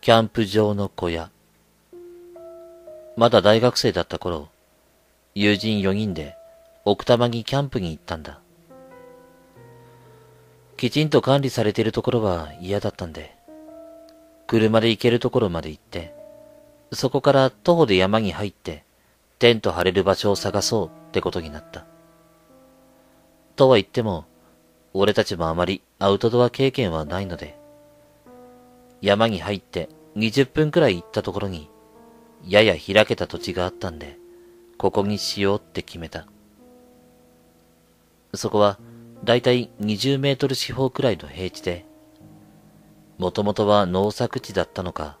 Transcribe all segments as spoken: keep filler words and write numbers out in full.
キャンプ場の小屋。まだ大学生だった頃、友人よにんで奥多摩にキャンプに行ったんだ。きちんと管理されているところは嫌だったんで、車で行けるところまで行って、そこから徒歩で山に入って、テント張れる場所を探そうってことになった。とは言っても、俺たちもあまりアウトドア経験はないので、山に入ってにじゅっぷんくらい行ったところに、やや開けた土地があったんで、ここにしようって決めた。そこはだいたいにじゅうメートル四方くらいの平地で、もともとは農作地だったのか、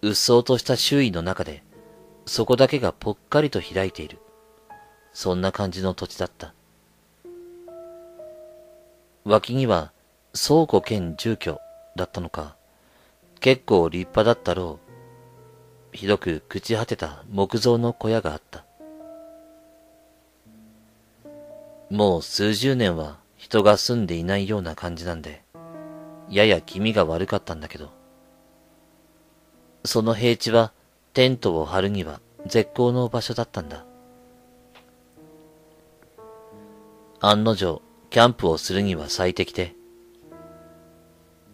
うっそうとした周囲の中で、そこだけがぽっかりと開いている。そんな感じの土地だった。脇には倉庫兼住居だったのか、結構立派だったろう。ひどく朽ち果てた木造の小屋があった。もう数十年は人が住んでいないような感じなんで、やや気味が悪かったんだけど、その平地はテントを張るには絶好の場所だったんだ。案の定、キャンプをするには最適で、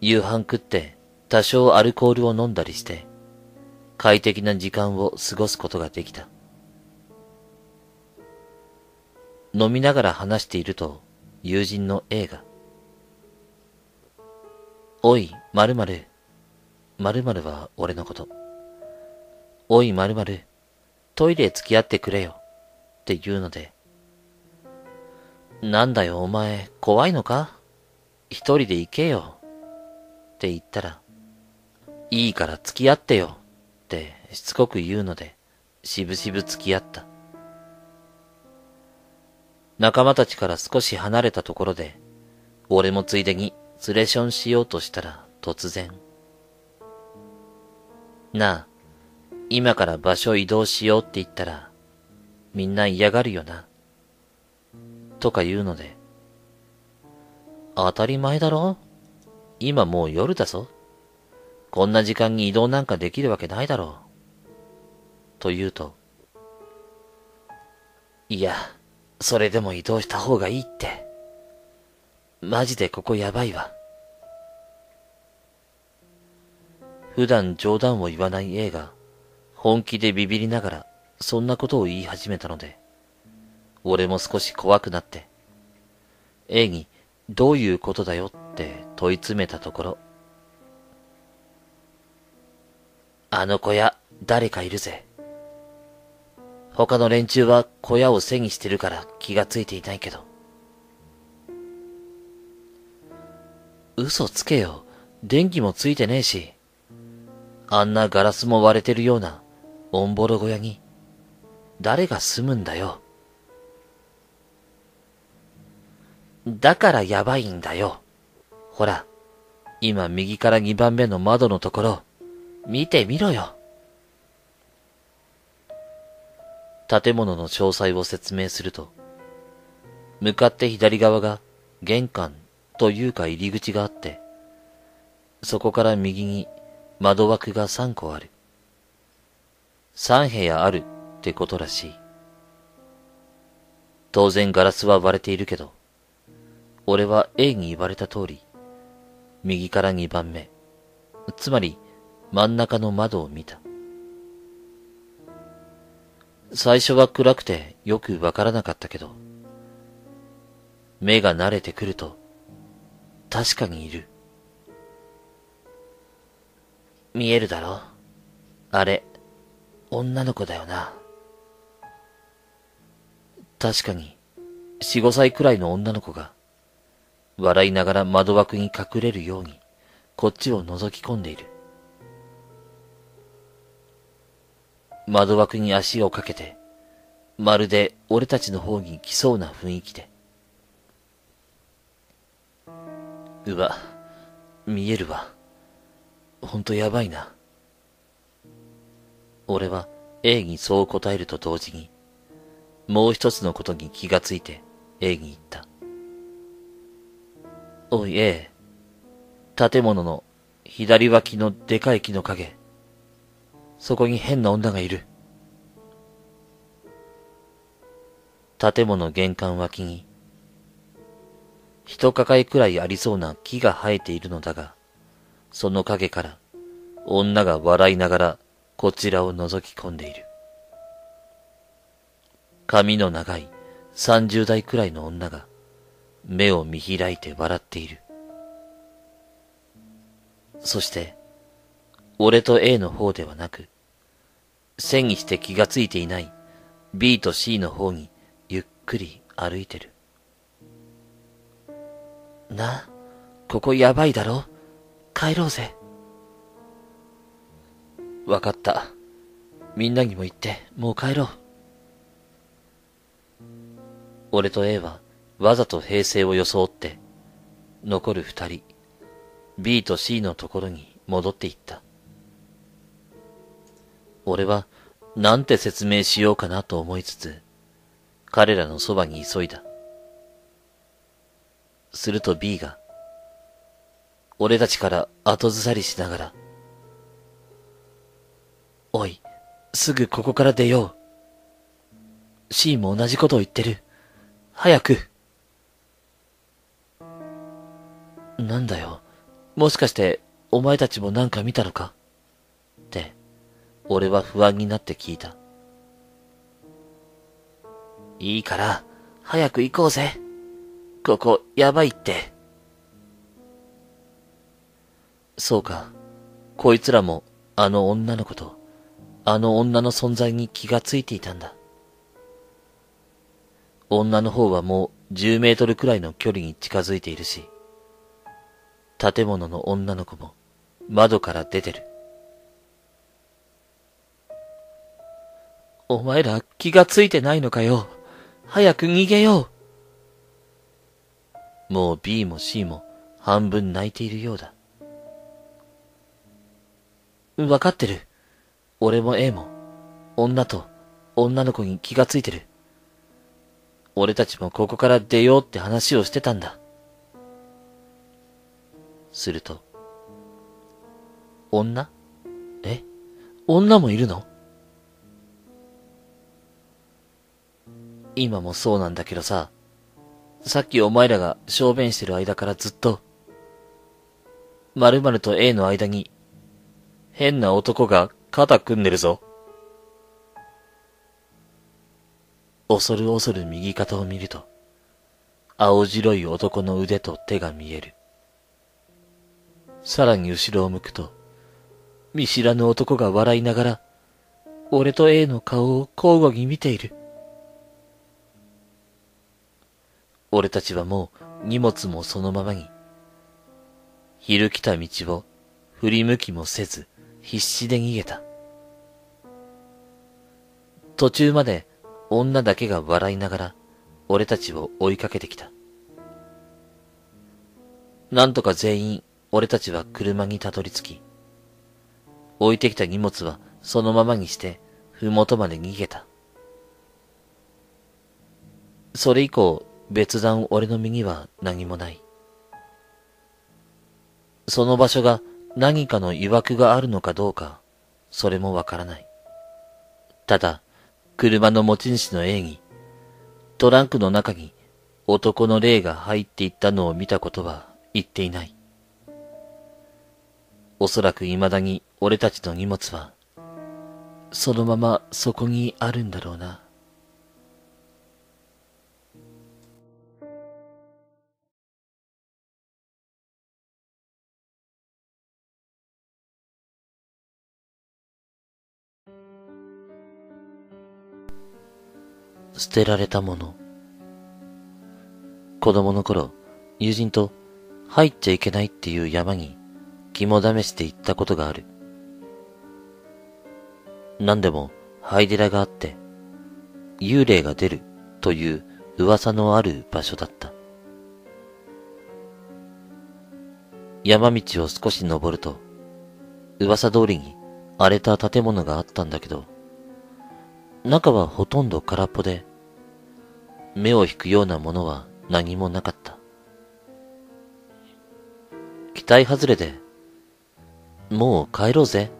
夕飯食って多少アルコールを飲んだりして、快適な時間を過ごすことができた。飲みながら話していると、友人の A が、おい、〇〇。〇〇は俺のこと。おい、〇〇。トイレ付き合ってくれよ。って言うので、なんだよお前、怖いのか？一人で行けよ。って言ったら、いいから付き合ってよ。ってしつこく言うので、しぶしぶ付き合った。仲間たちから少し離れたところで、俺もついでにスレションしようとしたら突然。なあ、今から場所移動しようって言ったら、みんな嫌がるよな。とか言うので、当たり前だろ？今もう夜だぞ。こんな時間に移動なんかできるわけないだろう。と言うと、いや、それでも移動した方がいいって。マジでここやばいわ。普段冗談を言わない A が、本気でビビりながら、そんなことを言い始めたので、俺も少し怖くなって、A にどういうことだよって問い詰めたところ、あの小屋誰かいるぜ。他の連中は小屋を背にしてるから気がついていないけど。嘘つけよ。電気もついてねえし。あんなガラスも割れてるようなオンボロ小屋に誰が住むんだよ。だからやばいんだよ。ほら、今右からにばんめの窓のところ、見てみろよ。建物の詳細を説明すると、向かって左側が玄関というか入り口があって、そこから右に窓枠がさんこある。さんへやあるってことらしい。当然ガラスは割れているけど、俺は A に言われた通り、右からにばんめ、つまり真ん中の窓を見た。最初は暗くてよくわからなかったけど、目が慣れてくると、確かにいる。見えるだろ？あれ、女の子だよな。確かに、四五歳くらいの女の子が、笑いながら窓枠に隠れるように、こっちを覗き込んでいる。窓枠に足をかけて、まるで俺たちの方に来そうな雰囲気で。うわ、見えるわ。ほんとやばいな。俺は A にそう答えると同時に、もう一つのことに気がついて A に言った。おい A、建物の左脇のでかい木の影。そこに変な女がいる。建物玄関脇に、人抱えくらいありそうな木が生えているのだが、その影から女が笑いながらこちらを覗き込んでいる。髪の長い三十代くらいの女が目を見開いて笑っている。そして、俺と A の方ではなく、線にして気がついていない B と C の方にゆっくり歩いてる。な、ここやばいだろ？帰ろうぜ。わかった。みんなにも言って、もう帰ろう。俺と A はわざと平静を装って、残る二人、B と C のところに戻っていった。俺はなんて説明しようかなと思いつつ、彼らのそばに急いだ。すると B が、俺たちから後ずさりしながら、おい、すぐここから出よう。C も同じことを言ってる。早く。なんだよ。もしかして、お前たちもなんか見たのか？って、俺は不安になって聞いた。いいから、早く行こうぜ。ここ、やばいって。そうか。こいつらも、あの女のこと、あの女の存在に気がついていたんだ。女の方はもうじゅうメートルくらいの距離に近づいているし、建物の女の子も窓から出てる。お前ら気がついてないのかよ。早く逃げよう。もう B も C も半分泣いているようだ。わかってる。俺も A も女と女の子に気がついてる。俺たちもここから出ようって話をしてたんだ。すると、女？え？女もいるの？今もそうなんだけどさ、さっきお前らが小便してる間からずっと、〇〇と A の間に、変な男が肩組んでるぞ。恐る恐る右肩を見ると、青白い男の腕と手が見える。さらに後ろを向くと、見知らぬ男が笑いながら、俺と A の顔を交互に見ている。俺たちはもう荷物もそのままに、昼来た道を振り向きもせず必死で逃げた。途中まで女だけが笑いながら、俺たちを追いかけてきた。なんとか全員、俺たちは車にたどり着き、置いてきた荷物はそのままにして、ふもとまで逃げた。それ以降、別段俺の身には何もない。その場所が何かの曰くがあるのかどうか、それもわからない。ただ、車の持ち主の A に、トランクの中に男の霊が入っていったのを見たことは言っていない。おそらく未だに俺たちの荷物は、そのままそこにあるんだろうな。捨てられたもの。子供の頃、友人と入っちゃいけないっていう山に、肝試して行ったことがある。何でも灰寺があって、幽霊が出るという噂のある場所だった。山道を少し登ると、噂通りに荒れた建物があったんだけど、中はほとんど空っぽで、目を引くようなものは何もなかった。期待外れで、もう帰ろうぜ、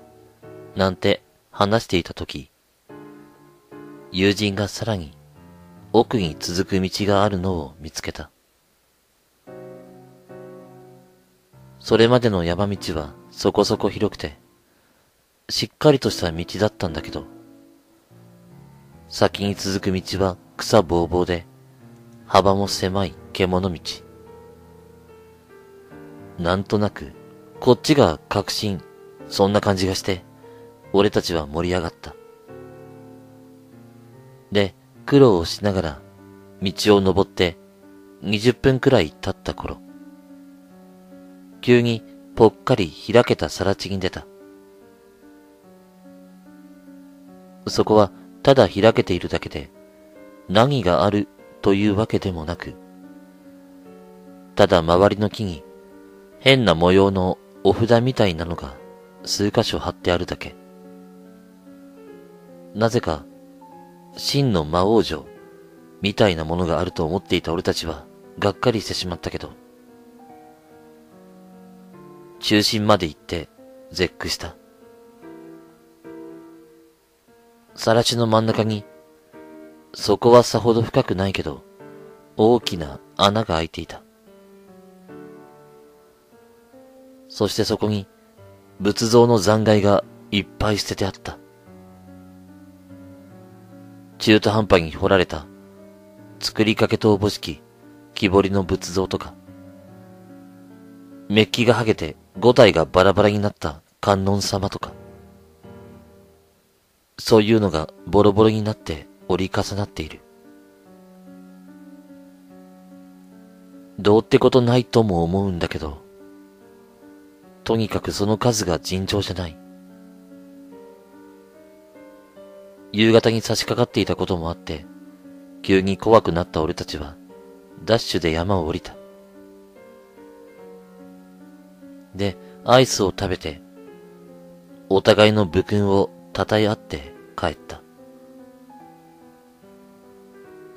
なんて話していたとき、友人がさらに奥に続く道があるのを見つけた。それまでの山道はそこそこ広くて、しっかりとした道だったんだけど、先に続く道は草ぼうぼうで、幅も狭い獣道。なんとなく、こっちが確信、そんな感じがして、俺たちは盛り上がった。で、苦労をしながら、道を登って、にじゅっぷんくらい経った頃、急にぽっかり開けた更地に出た。そこはただ開けているだけで、何があるというわけでもなく、ただ周りの木に変な模様のお札みたいなのが数箇所貼ってあるだけ。なぜか真の魔王城みたいなものがあると思っていた俺たちはがっかりしてしまったけど、中心まで行って絶句した。更地の真ん中に、そこはさほど深くないけど、大きな穴が開いていた。そしてそこに、仏像の残骸がいっぱい捨ててあった。中途半端に掘られた、作りかけとおぼしき、木彫りの仏像とか、メッキが剥げて五体がバラバラになった観音様とか、そういうのがボロボロになって折り重なっている。どうってことないとも思うんだけど、とにかくその数が尋常じゃない。夕方に差し掛かっていたこともあって、急に怖くなった俺たちは、ダッシュで山を降りた。で、アイスを食べて、お互いの武勲を讃え合って帰った。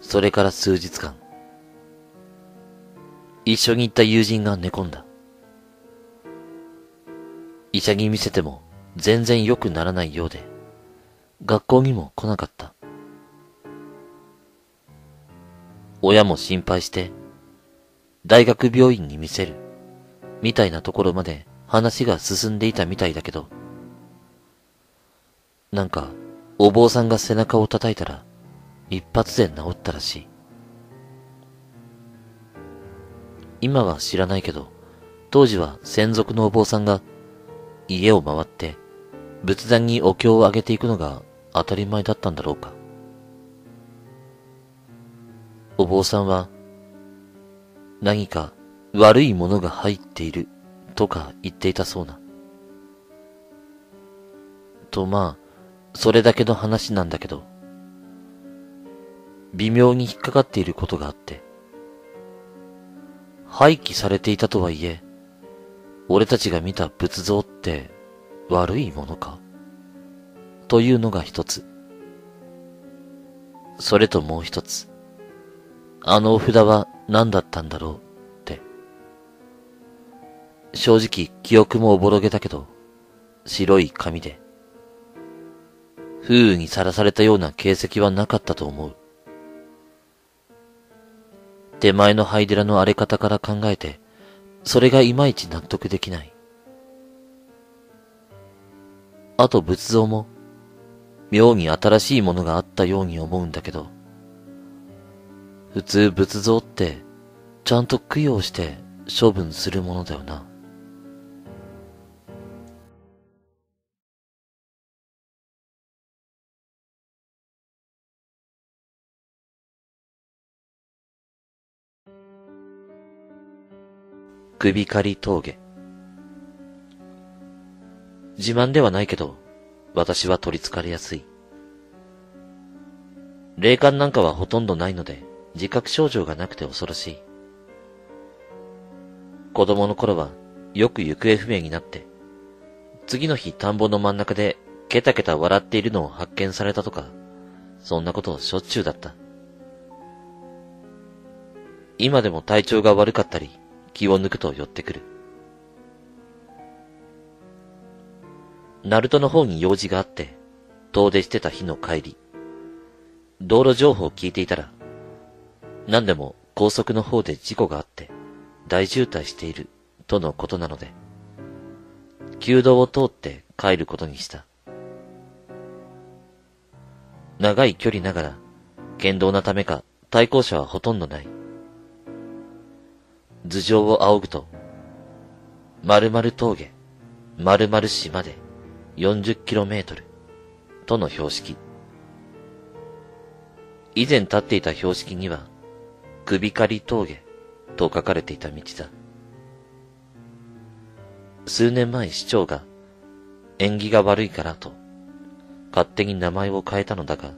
それから数日間、一緒に行った友人が寝込んだ。医者に見せても全然良くならないようで、学校にも来なかった。親も心配して、大学病院に見せる、みたいなところまで話が進んでいたみたいだけど、なんか、お坊さんが背中を叩いたら、一発で治ったらしい。今は知らないけど、当時は専属のお坊さんが、家を回って、仏壇にお経をあげていくのが当たり前だったんだろうか。お坊さんは、何か悪いものが入っている、とか言っていたそうな。とまあ、それだけの話なんだけど、微妙に引っかかっていることがあって、廃棄されていたとはいえ、俺たちが見た仏像って悪いものかというのが一つ。それともう一つ、あのお札は何だったんだろうって。正直記憶もおぼろげだけど、白い紙で、風雨にさらされたような形跡はなかったと思う。手前の灰寺の荒れ方から考えて、それがいまいち納得できない。あと仏像も、妙に新しいものがあったように思うんだけど、普通仏像って、ちゃんと供養して処分するものだよな。首狩り峠。自慢ではないけど、私は取り憑かれやすい。霊感なんかはほとんどないので、自覚症状がなくて恐ろしい。子供の頃は、よく行方不明になって、次の日田んぼの真ん中で、ケタケタ笑っているのを発見されたとか、そんなことしょっちゅうだった。今でも体調が悪かったり、気を抜くと寄ってくる。ナルトの方に用事があって、遠出してた日の帰り、道路情報を聞いていたら、何でも高速の方で事故があって、大渋滞しているとのことなので、旧道を通って帰ることにした。長い距離ながら、県道なためか対向車はほとんどない。頭上を仰ぐと、〇〇峠、〇〇市まで よんじゅっキロメートル との標識。以前立っていた標識には、首刈り峠と書かれていた道だ。数年前市長が、縁起が悪いからと、勝手に名前を変えたのだが、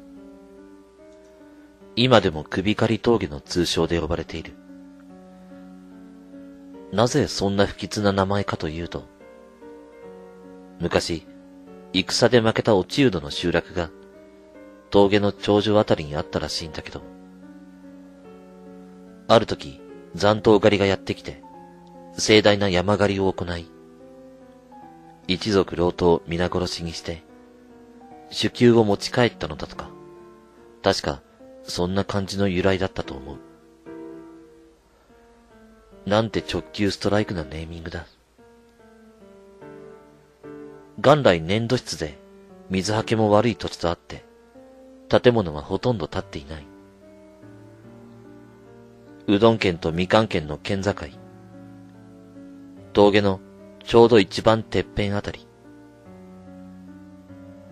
今でも首刈り峠の通称で呼ばれている。なぜそんな不吉な名前かというと、昔、戦で負けた落ち人の集落が、峠の頂上あたりにあったらしいんだけど、ある時、残党狩りがやってきて、盛大な山狩りを行い、一族老頭を皆殺しにして、手球を持ち帰ったのだとか、確か、そんな感じの由来だったと思う。なんて直球ストライクなネーミングだ。元来粘土質で水はけも悪い土地とあって、建物はほとんど建っていない。うどん県とみかん県の県境。峠のちょうど一番てっぺんあたり。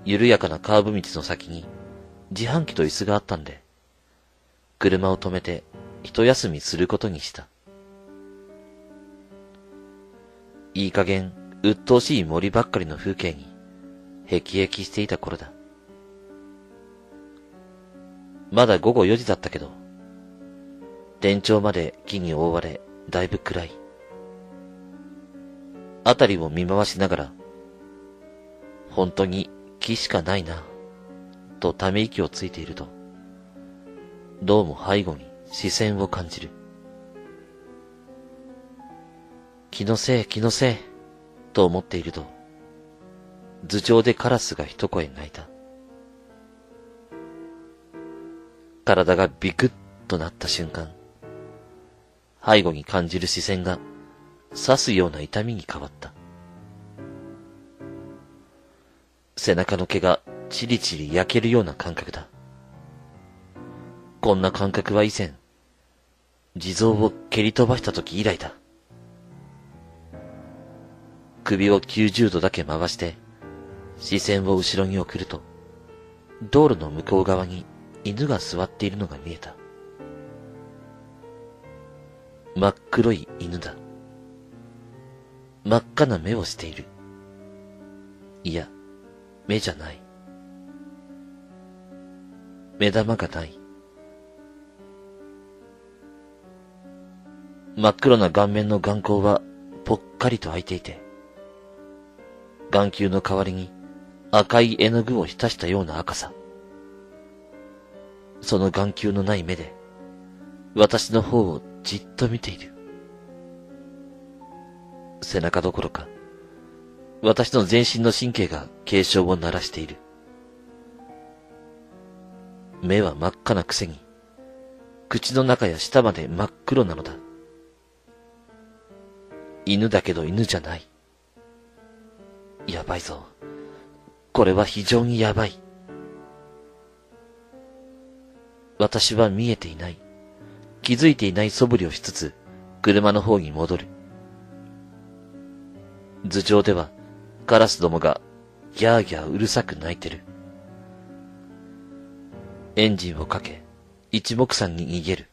緩やかなカーブ道の先に自販機と椅子があったんで、車を止めて一休みすることにした。いい加減、鬱陶しい森ばっかりの風景に、へきへきしていた頃だ。まだ午後よじだったけど、天頂まで木に覆われ、だいぶ暗い。あたりを見回しながら、本当に木しかないな、とため息をついていると、どうも背後に視線を感じる。気のせい気のせいと思っていると、頭上でカラスが一声鳴いた。体がビクッとなった瞬間、背後に感じる視線が刺すような痛みに変わった。背中の毛がチリチリ焼けるような感覚だ。こんな感覚は以前、地蔵を蹴り飛ばした時以来だ。首をきゅうじゅうどだけ回して、視線を後ろに送ると、道路の向こう側に犬が座っているのが見えた。真っ黒い犬だ。真っ赤な目をしている。いや、目じゃない。目玉がない。真っ黒な顔面の眼光はぽっかりと開いていて、眼球の代わりに赤い絵の具を浸したような赤さ。その眼球のない目で、私の方をじっと見ている。背中どころか、私の全身の神経が警鐘を鳴らしている。目は真っ赤なくせに、口の中や舌まで真っ黒なのだ。犬だけど犬じゃない。やばいぞ。これは非常にやばい。私は見えていない。気づいていない素振りをしつつ、車の方に戻る。頭上では、カラスどもが、ギャーギャーうるさく鳴いてる。エンジンをかけ、一目散に逃げる。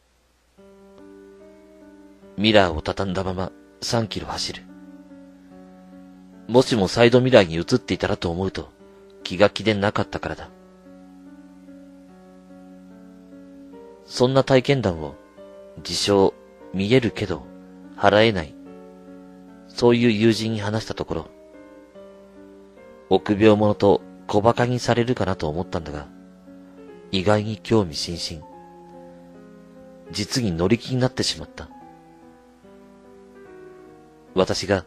ミラーを畳んだまま、さんキロ走る。もしもサイドミラーに映っていたらと思うと気が気でなかったからだ。そんな体験談を自称見えるけど払えないそういう友人に話したところ、臆病者と小馬鹿にされるかなと思ったんだが、意外に興味津々。実に乗り気になってしまった。私が、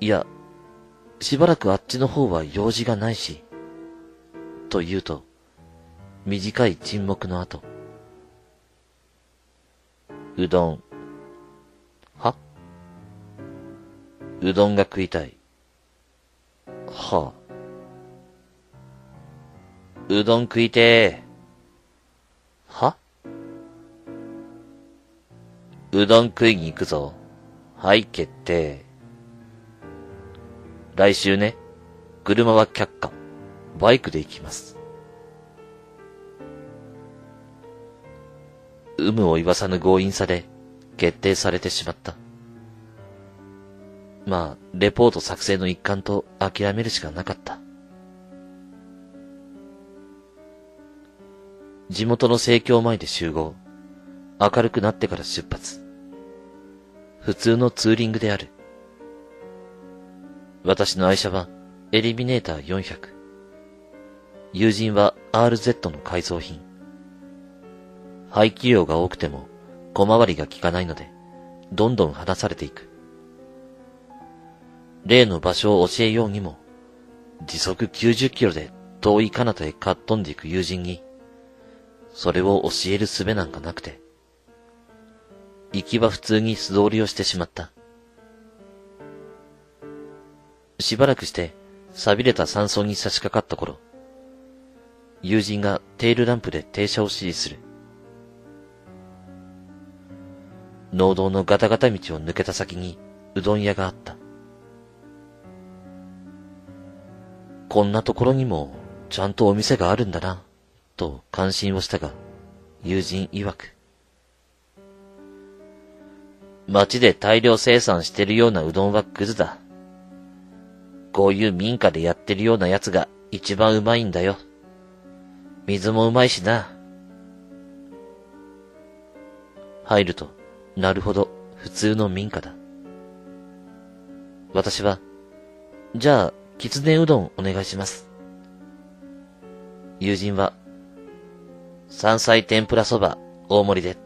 いや、しばらくあっちの方は用事がないし、と言うと、短い沈黙の後、うどん、は？うどんが食いたい。はあ。うどん食いてー。は？うどん食いに行くぞ。はい、決定。来週ね、車は却下。バイクで行きます。有無を言わさぬ強引さで決定されてしまった。まあ、レポート作成の一環と諦めるしかなかった。地元の生協前で集合。明るくなってから出発。普通のツーリングである。私の愛車はエリミネーターよんひゃく。友人は アールゼット の改造品。排気量が多くても小回りが効かないので、どんどん離されていく。例の場所を教えようにも、時速きゅうじゅっキロで遠い彼方へかっ飛んでいく友人に、それを教える術なんかなくて、行きは普通に素通りをしてしまった。しばらくして、錆びれた山村に差し掛かった頃、友人がテールランプで停車を指示する。農道のガタガタ道を抜けた先にうどん屋があった。こんなところにもちゃんとお店があるんだな。と感心をしたが、友人曰く、町で大量生産してるようなうどんはクズだ。こういう民家でやってるようなやつが一番うまいんだよ。水もうまいしな。入ると、なるほど、普通の民家だ。私は、じゃあ、きつねうどんお願いします。友人は、山菜天ぷらそば、大盛りで。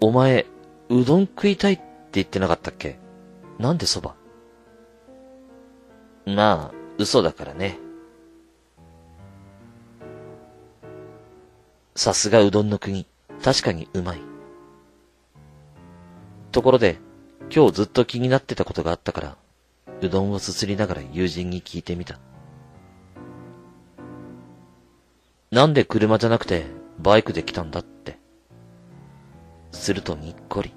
お前、うどん食いたいって言ってなかったっけ？なんでそば？まあ、嘘だからね。さすがうどんの国、確かにうまい。ところで、今日ずっと気になってたことがあったから、うどんをすすりながら友人に聞いてみた。なんで車じゃなくてバイクで来たんだって。するとにっこり。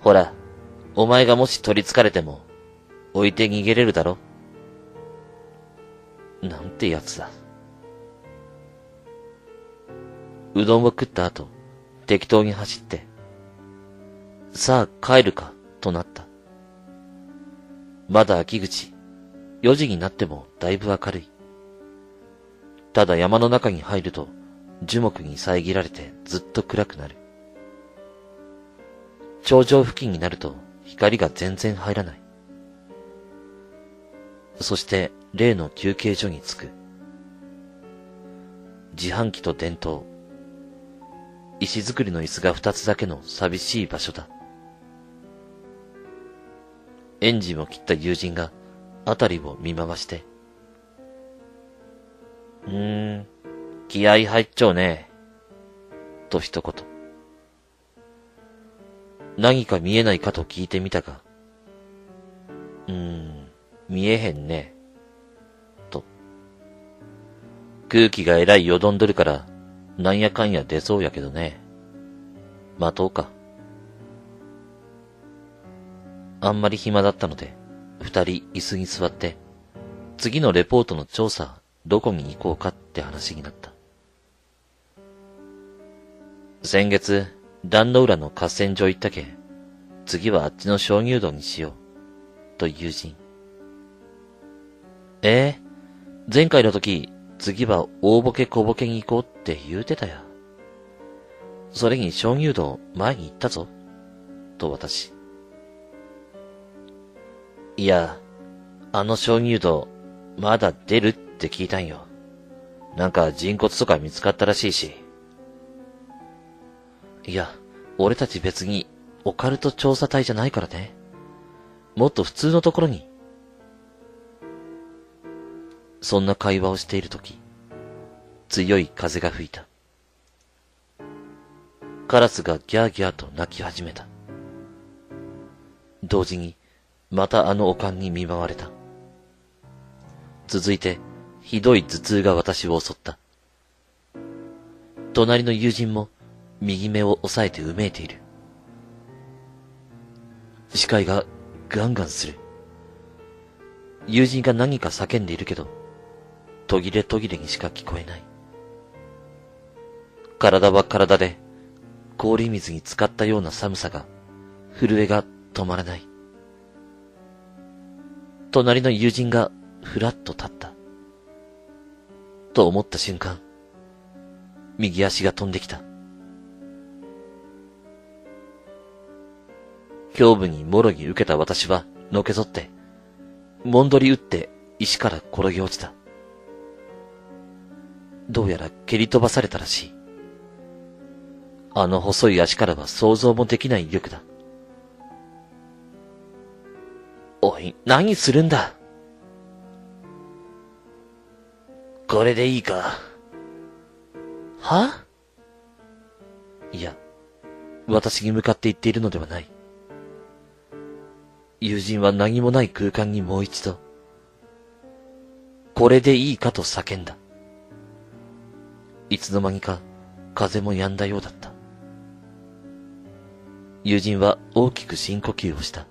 ほら、お前がもし取り憑かれても置いて逃げれるだろ。なんてやつだ。うどんを食った後、適当に走って、さあ帰るかとなった。まだ秋口、よじになってもだいぶ明るい。ただ山の中に入ると樹木に遮られてずっと暗くなる。頂上付近になると光が全然入らない。そして例の休憩所に着く。自販機と電灯。石造りの椅子が二つだけの寂しい場所だ。エンジンを切った友人があたりを見回して、うーん、気合い入っちゃうね。と一言。何か見えないかと聞いてみたが、うーん、見えへんね。と。空気がえらいよどんどるから、なんやかんや出そうやけどね。待とうか。あんまり暇だったので、二人椅子に座って、次のレポートの調査、どこに行こうかって話になった。先月、壇ノ浦の合戦場行ったけ、次はあっちの鍾乳洞にしよう、と友人。えー、前回の時、次は大ボケ小ボケに行こうって言うてたや。それに鍾乳洞前に行ったぞ、と私。いや、あの鍾乳洞、まだ出るって、って聞いたんよ。なんか人骨とか見つかったらしいし。いや、俺たち別にオカルト調査隊じゃないからね。もっと普通のところに。そんな会話をしているとき、強い風が吹いた。カラスがギャーギャーと鳴き始めた。同時に、またあのおかんに見舞われた。続いて、ひどい頭痛が私を襲った。隣の友人も、右目を押さえてうめいている。視界がガンガンする。友人が何か叫んでいるけど、途切れ途切れにしか聞こえない。体は体で、氷水に浸かったような寒さが、震えが止まらない。隣の友人がふらっと立った。と思った瞬間、右足が飛んできた。胸部にもろに受けた私はのけぞって、もんどり打って石から転げ落ちた。どうやら蹴り飛ばされたらしい。あの細い足からは想像もできない威力だ。おい、何するんだ。これでいいか。はいや、私に向かって言っているのではない。友人は何もない空間にもう一度、これでいいかと叫んだ。いつの間にか風も止んだようだった。友人は大きく深呼吸をした。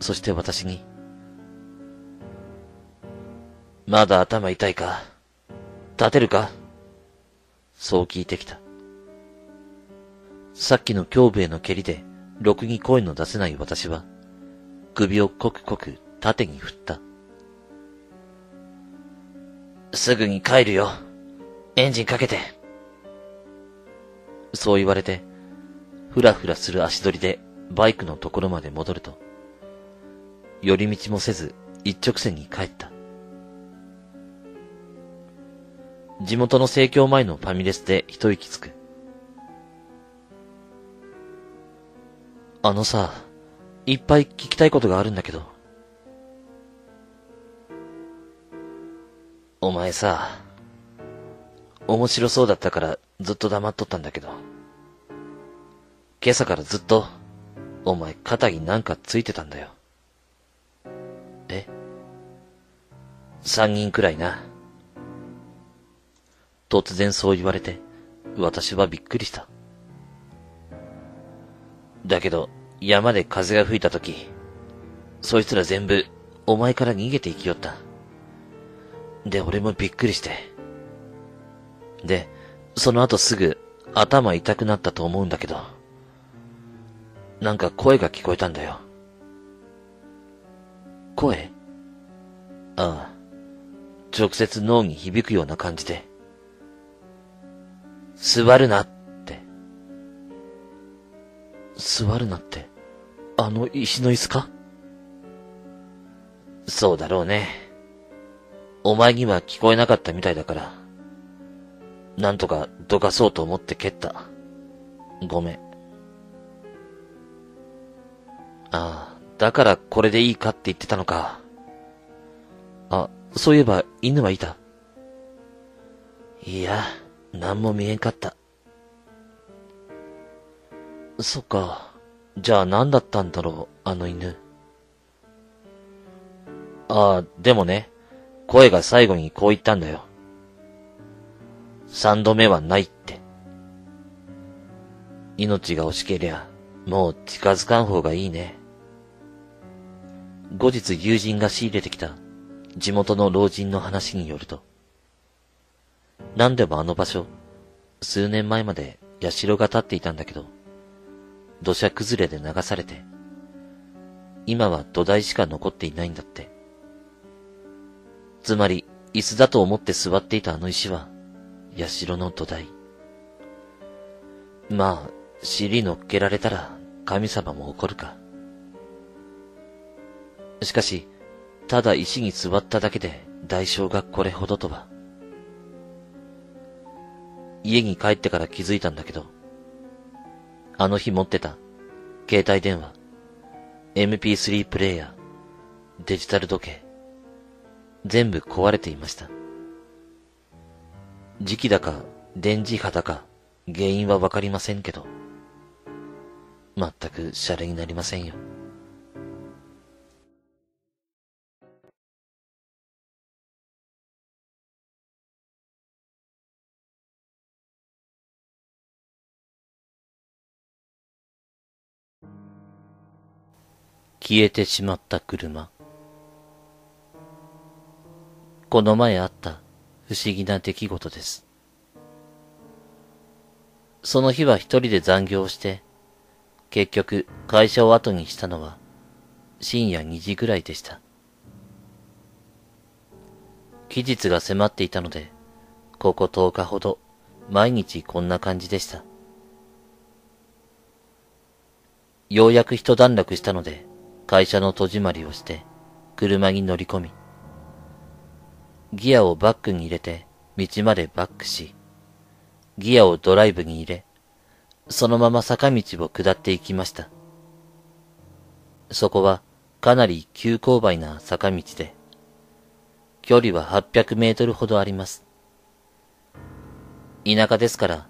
そして私に、まだ頭痛いか、立てるか、そう聞いてきた。さっきの胸部への蹴りで、ろくに声の出せない私は、首をコクコク縦に振った。すぐに帰るよ。エンジンかけて。そう言われて、ふらふらする足取りでバイクのところまで戻ると、寄り道もせず一直線に帰った。地元の生協前のファミレスで一息つく。あのさ、いっぱい聞きたいことがあるんだけど。お前さ、面白そうだったからずっと黙っとったんだけど。今朝からずっと、お前肩になんかついてたんだよ。え？三人くらいな。突然そう言われて、私はびっくりした。だけど、山で風が吹いたとき、そいつら全部、お前から逃げていきよった。で、俺もびっくりして。で、その後すぐ、頭痛くなったと思うんだけど、なんか声が聞こえたんだよ。声？ああ、直接脳に響くような感じで、座るな。座るなって、あの石の椅子か？そうだろうね。お前には聞こえなかったみたいだから。なんとかどかそうと思って蹴った。ごめん。ああ、だからこれでいいかって言ってたのか。あ、そういえば犬はいた？いや、なんも見えんかった。そっか。じゃあ何だったんだろう、あの犬。ああ、でもね、声が最後にこう言ったんだよ。三度目はないって。命が惜しけりゃ、もう近づかん方がいいね。後日友人が仕入れてきた、地元の老人の話によると、何でもあの場所、数年前まで社が建っていたんだけど、土砂崩れで流されて、今は土台しか残っていないんだって。つまり、椅子だと思って座っていたあの石は、社の土台。まあ、尻乗っけられたら神様も怒るか。しかし、ただ石に座っただけで代償がこれほどとは。家に帰ってから気づいたんだけど、あの日持ってた携帯電話、エムピースリー プレイヤー、デジタル時計、全部壊れていました。磁気だか電磁波だか原因はわかりませんけど、全くシャレになりませんよ。消えてしまった車。この前あった不思議な出来事です。その日は一人で残業して、結局会社を後にしたのは深夜にじぐらいでした。期日が迫っていたので、こことおかほど毎日こんな感じでした。ようやく一段落したので、会社の戸締まりをして、車に乗り込み、ギアをバックに入れて、道までバックし、ギアをドライブに入れ、そのまま坂道を下っていきました。そこはかなり急勾配な坂道で、距離ははっぴゃくメートルほどあります。田舎ですから、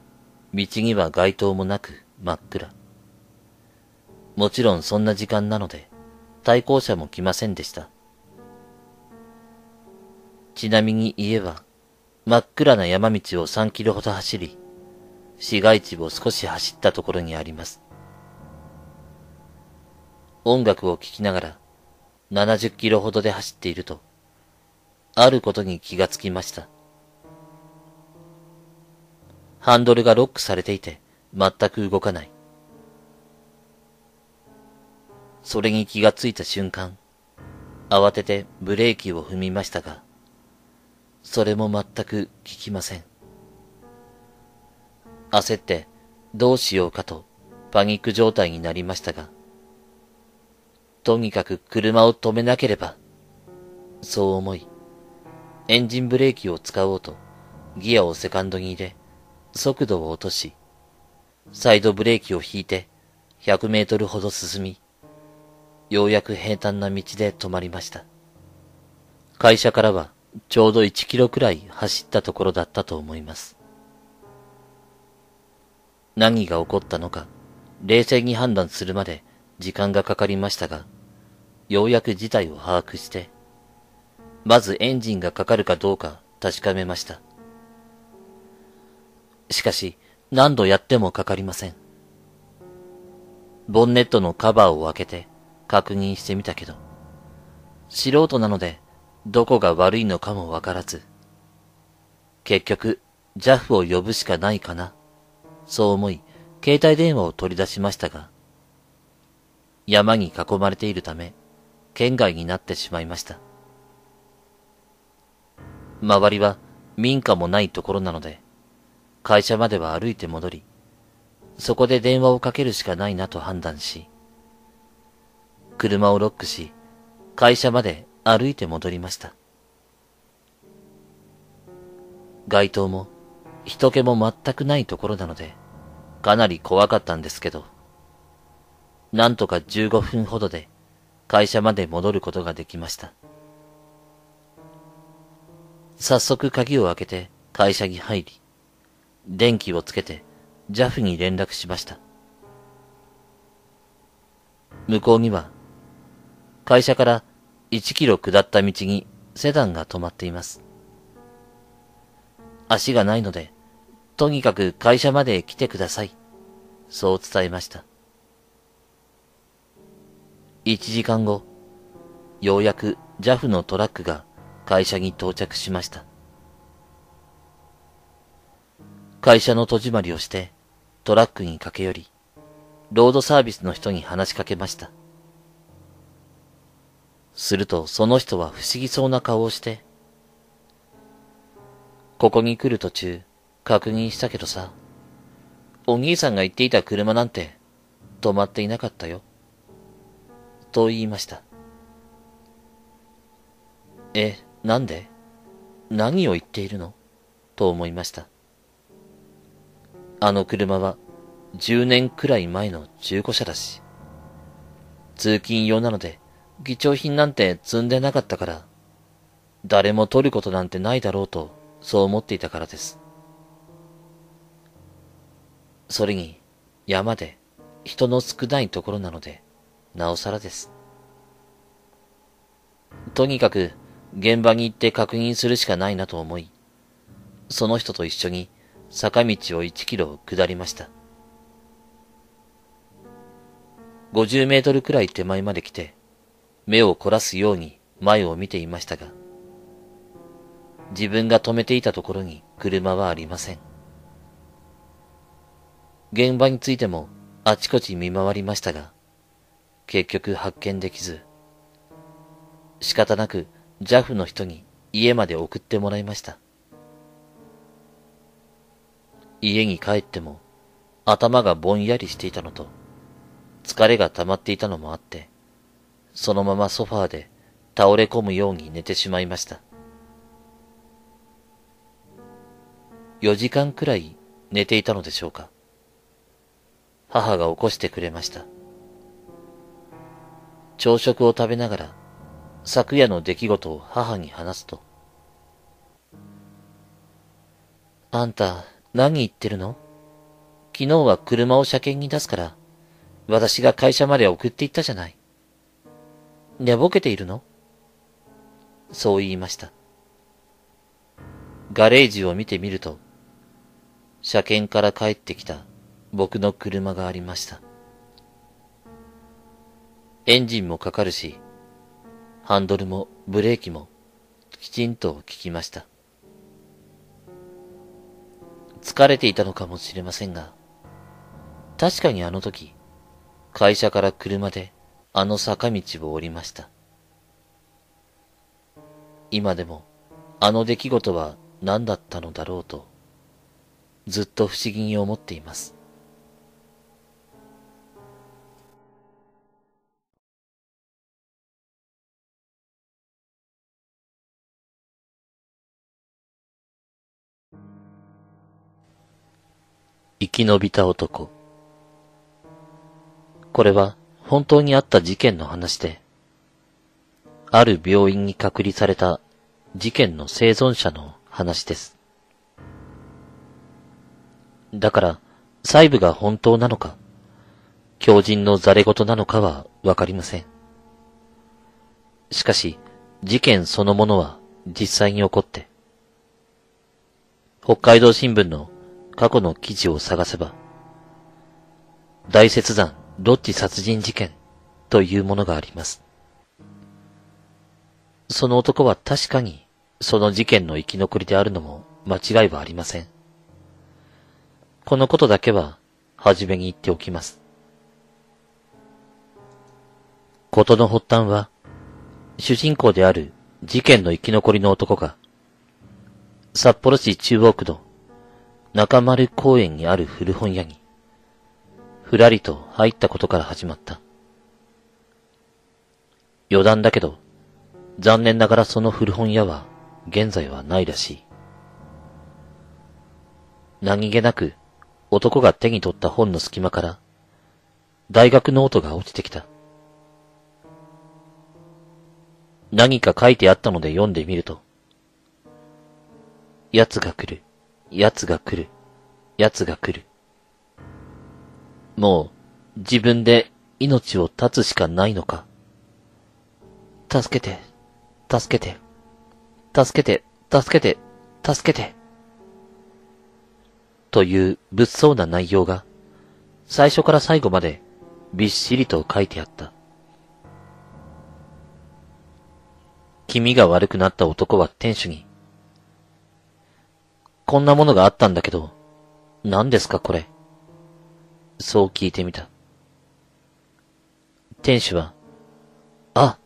道には街灯もなく真っ暗。もちろんそんな時間なので、対向車も来ませんでした。ちなみに家は、真っ暗な山道をさんキロほど走り、市街地を少し走ったところにあります。音楽を聴きながら、ななじゅっキロほどで走っていると、あることに気がつきました。ハンドルがロックされていて、全く動かない。それに気がついた瞬間、慌ててブレーキを踏みましたが、それも全く効きません。焦ってどうしようかとパニック状態になりましたが、とにかく車を止めなければ、そう思い、エンジンブレーキを使おうとギアをセカンドに入れ、速度を落とし、サイドブレーキを引いてひゃくメートルほど進み、ようやく平坦な道で止まりました。会社からはちょうどいちキロくらい走ったところだったと思います。何が起こったのか、冷静に判断するまで時間がかかりましたが、ようやく事態を把握して、まずエンジンがかかるかどうか確かめました。しかし、何度やってもかかりません。ボンネットのカバーを開けて、確認してみたけど、素人なのでどこが悪いのかもわからず、結局ジャフを呼ぶしかないかな、そう思い携帯電話を取り出しましたが、山に囲まれているため県外になってしまいました。周りは民家もないところなので、会社までは歩いて戻り、そこで電話をかけるしかないなと判断し、車をロックし、会社まで歩いて戻りました。街灯も人気も全くないところなので、かなり怖かったんですけど、なんとかじゅうごふんほどで会社まで戻ることができました。早速鍵を開けて会社に入り、電気をつけてジャフに連絡しました。向こうには、会社からいちキロ下った道にセダンが止まっています。足がないので、とにかく会社まで来てください。そう伝えました。いちじかんご、ようやくジャフのトラックが会社に到着しました。会社の戸締まりをして、トラックに駆け寄り、ロードサービスの人に話しかけました。するとその人は不思議そうな顔をして、ここに来る途中確認したけどさ、お兄さんが言っていた車なんて止まっていなかったよ。と言いました。え、なんで？何を言っているの？と思いました。あの車は、じゅうねんくらい前の中古車だし、通勤用なので、貴重品なんて積んでなかったから、誰も取ることなんてないだろうと、そう思っていたからです。それに、山で、人の少ないところなので、なおさらです。とにかく、現場に行って確認するしかないなと思い、その人と一緒に、坂道をいちキロ下りました。ごじゅうメートルくらい手前まで来て、目を凝らすように前を見ていましたが、自分が止めていたところに車はありません。現場についてもあちこち見回りましたが、結局発見できず、仕方なく ジャフ の人に家まで送ってもらいました。家に帰っても頭がぼんやりしていたのと、疲れが溜まっていたのもあって、そのままソファーで倒れ込むように寝てしまいました。よじかんくらい寝ていたのでしょうか。母が起こしてくれました。朝食を食べながら、昨夜の出来事を母に話すと、あんた何言ってるの？昨日は車を車検に出すから、私が会社まで送って行ったじゃない。寝ぼけているの？そう言いました。ガレージを見てみると、車検から帰ってきた僕の車がありました。エンジンもかかるし、ハンドルもブレーキもきちんと効きました。疲れていたのかもしれませんが、確かにあの時、会社から車であの坂道を降りました。今でもあの出来事は何だったのだろうとずっと不思議に思っています。生き延びた男。これは本当にあった事件の話で、ある病院に隔離された事件の生存者の話です。だから細部が本当なのか、狂人の戯れ言なのかはわかりません。しかし事件そのものは実際に起こって、北海道新聞の過去の記事を探せば、大雪山ロッジ殺人事件というものがあります。その男は確かにその事件の生き残りであるのも間違いはありません。このことだけは初めに言っておきます。事の発端は、主人公である事件の生き残りの男が、札幌市中央区の中丸公園にある古本屋に、ふらりと入ったことから始まった。余談だけど、残念ながらその古本屋は現在はないらしい。何気なく男が手に取った本の隙間から大学ノートが落ちてきた。何か書いてあったので読んでみると、奴が来る、奴が来る、奴が来る。もう自分で命を絶つしかないのか。助けて、助けて、助けて、助けて、助けて。という物騒な内容が最初から最後までびっしりと書いてあった。気味が悪くなった男は店主に、こんなものがあったんだけど、何ですかこれ。そう聞いてみた。店主は、あ、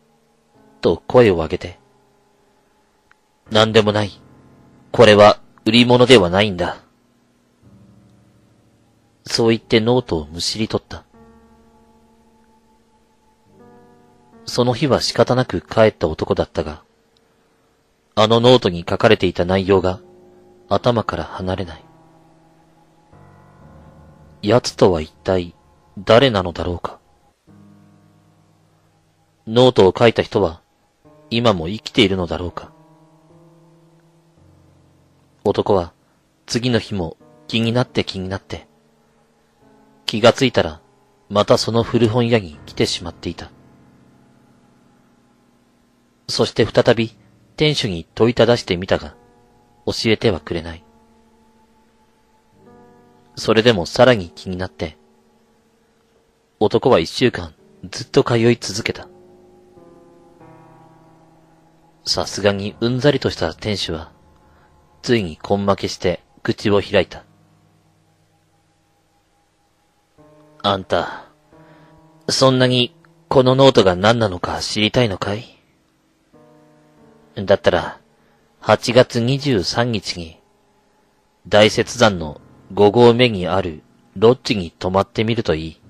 と声を上げて、なんでもない。これは売り物ではないんだ。そう言ってノートをむしり取った。その日は仕方なく帰った男だったが、あのノートに書かれていた内容が頭から離れない。奴とは一体誰なのだろうか。ノートを書いた人は今も生きているのだろうか。男は次の日も気になって気になって、気がついたらまたその古本屋に来てしまっていた。そして再び店主に問いただしてみたが、教えてはくれない。それでもさらに気になって、男は一週間ずっと通い続けた。さすがにうんざりとした店主は、ついに根負けして口を開いた。あんた、そんなにこのノートが何なのか知りたいのかい？だったら、はちがつにじゅうさんにちに、大雪山のごごうめにあるロッジに泊まってみるといい。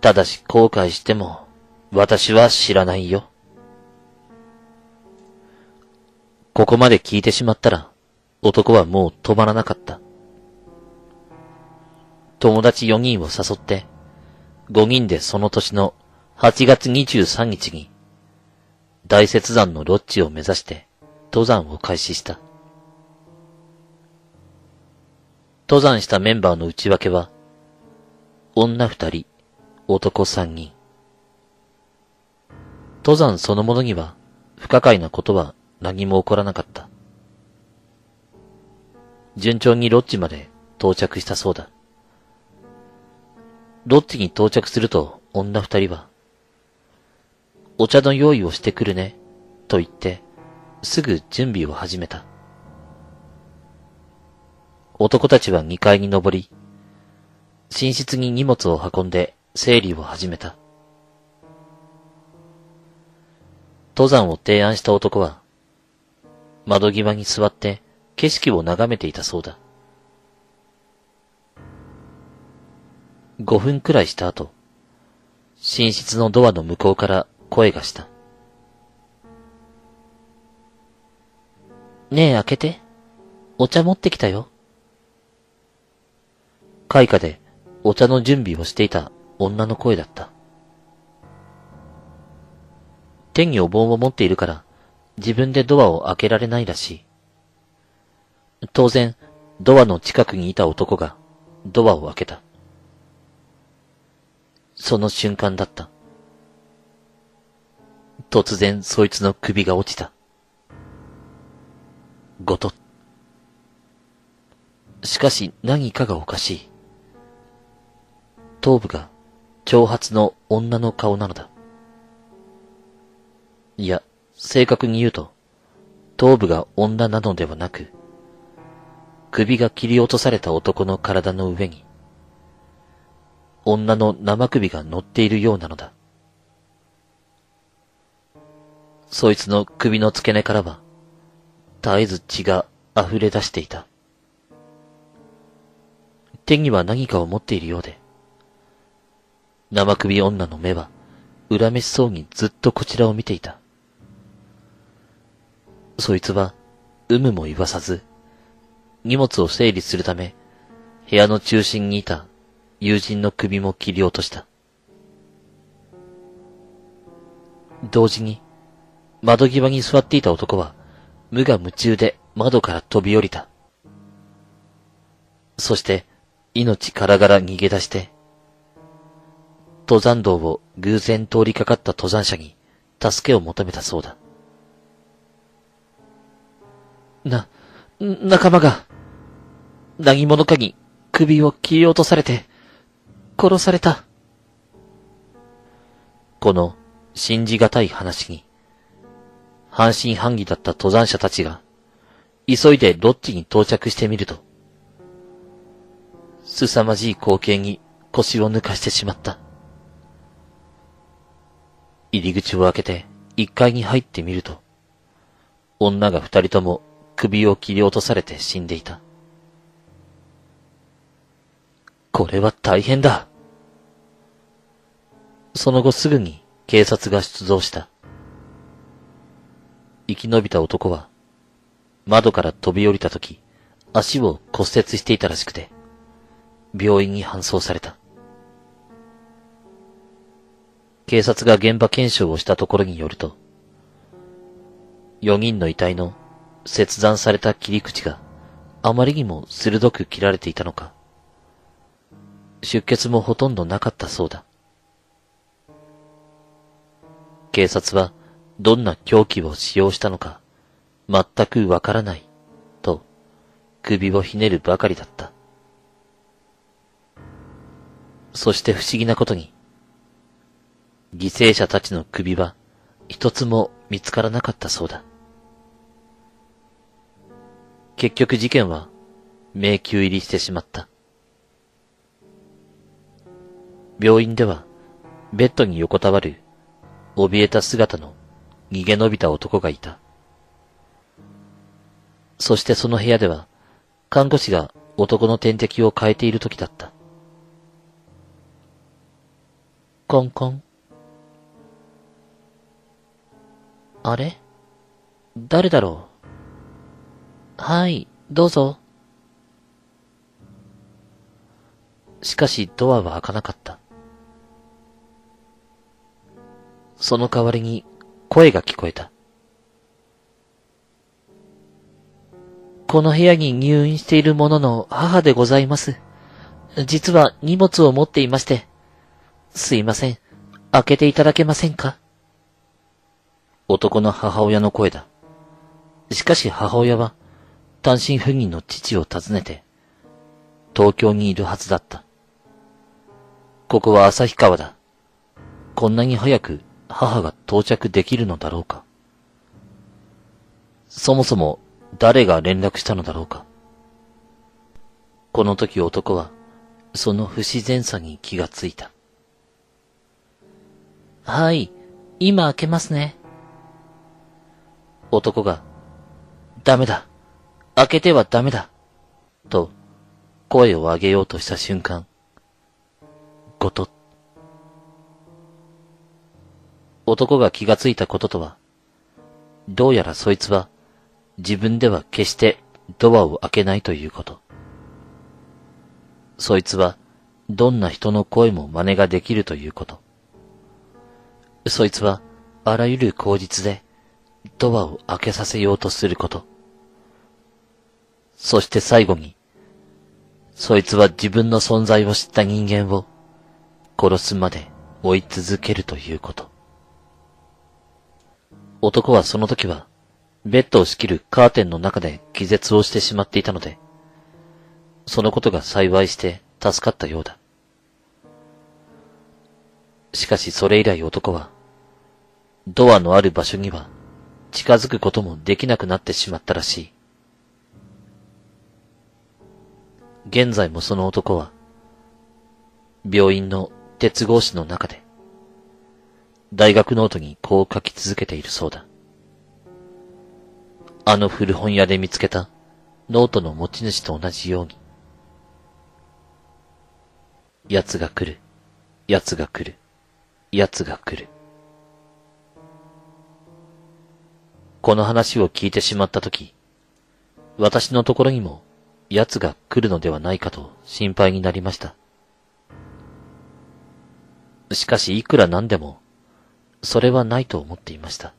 ただし後悔しても、私は知らないよ。ここまで聞いてしまったら、男はもう止まらなかった。友達よにんを誘って、ごにんでその年のはちがつにじゅうさんにちに、大雪山のロッジを目指して、登山を開始した。登山したメンバーの内訳は、女二人、男三人。登山そのものには、不可解なことは何も起こらなかった。順調にロッジまで到着したそうだ。ロッジに到着すると、女二人は、お茶の用意をしてくるね、と言って、すぐ準備を始めた。男たちはにかいに登り、寝室に荷物を運んで整理を始めた。登山を提案した男は、窓際に座って景色を眺めていたそうだ。ごふんくらいした後、寝室のドアの向こうから、声がした。ねえ、開けて。お茶持ってきたよ。開花でお茶の準備をしていた女の声だった。手にお盆を持っているから自分でドアを開けられないらしい。当然、ドアの近くにいた男がドアを開けた。その瞬間だった。突然そいつの首が落ちた。ごと。しかし何かがおかしい。頭部が長髪の女の顔なのだ。いや、正確に言うと、頭部が女なのではなく、首が切り落とされた男の体の上に、女の生首が乗っているようなのだ。そいつの首の付け根からは、絶えず血が溢れ出していた。手には何かを持っているようで、生首女の目は、恨めしそうにずっとこちらを見ていた。そいつは、有無も言わさず、荷物を整理するため、部屋の中心にいた友人の首も切り落とした。同時に、窓際に座っていた男は、無我夢中で窓から飛び降りた。そして、命からがら逃げ出して、登山道を偶然通りかかった登山者に、助けを求めたそうだ。な、仲間が、何者かに首を切り落とされて、殺された。この、信じがたい話に、半信半疑だった登山者たちが、急いでロッジに到着してみると、凄まじい光景に腰を抜かしてしまった。入り口を開けていっかいに入ってみると、女が二人とも首を切り落とされて死んでいた。これは大変だ。その後すぐに警察が出動した。生き延びた男は、窓から飛び降りたとき、足を骨折していたらしくて、病院に搬送された。警察が現場検証をしたところによると、よにんの遺体の切断された切り口があまりにも鋭く切られていたのか、出血もほとんどなかったそうだ。警察はどんな凶器を使用したのか全くわからないと首をひねるばかりだった。そして不思議なことに、犠牲者たちの首は一つも見つからなかったそうだ。結局事件は迷宮入りしてしまった。病院ではベッドに横たわる怯えた姿の逃げ延びた男がいた。そしてその部屋では看護師が男の点滴を変えている時だった。コンコン。あれ？誰だろう？はい、どうぞ。しかしドアは開かなかった。その代わりに声が聞こえた。この部屋に入院している者の母でございます。実は荷物を持っていまして。すいません、開けていただけませんか？男の母親の声だ。しかし母親は単身赴任の父を訪ねて東京にいるはずだった。ここは旭川だ。こんなに早く母が到着できるのだろうか。そもそも誰が連絡したのだろうか。この時男はその不自然さに気がついた。はい、今開けますね。男が、ダメだ、開けてはダメだ、と声を上げようとした瞬間、ごとっ。男が気がついたこととは、どうやらそいつは自分では決してドアを開けないということ。そいつはどんな人の声も真似ができるということ。そいつはあらゆる口実で、ドアを開けさせようとすること。そして最後に、そいつは自分の存在を知った人間を殺すまで追い続けるということ。男はその時は、ベッドを仕切るカーテンの中で気絶をしてしまっていたので、そのことが幸いして助かったようだ。しかしそれ以来男は、ドアのある場所には、近づくこともできなくなってしまったらしい。現在もその男は、病院の鉄格子の中で、大学ノートにこう書き続けているそうだ。あの古本屋で見つけたノートの持ち主と同じように。奴が来る、奴が来る、奴が来る。この話を聞いてしまったとき、私のところにも奴が来るのではないかと心配になりました。しかしいくらなんでも、それはないと思っていました。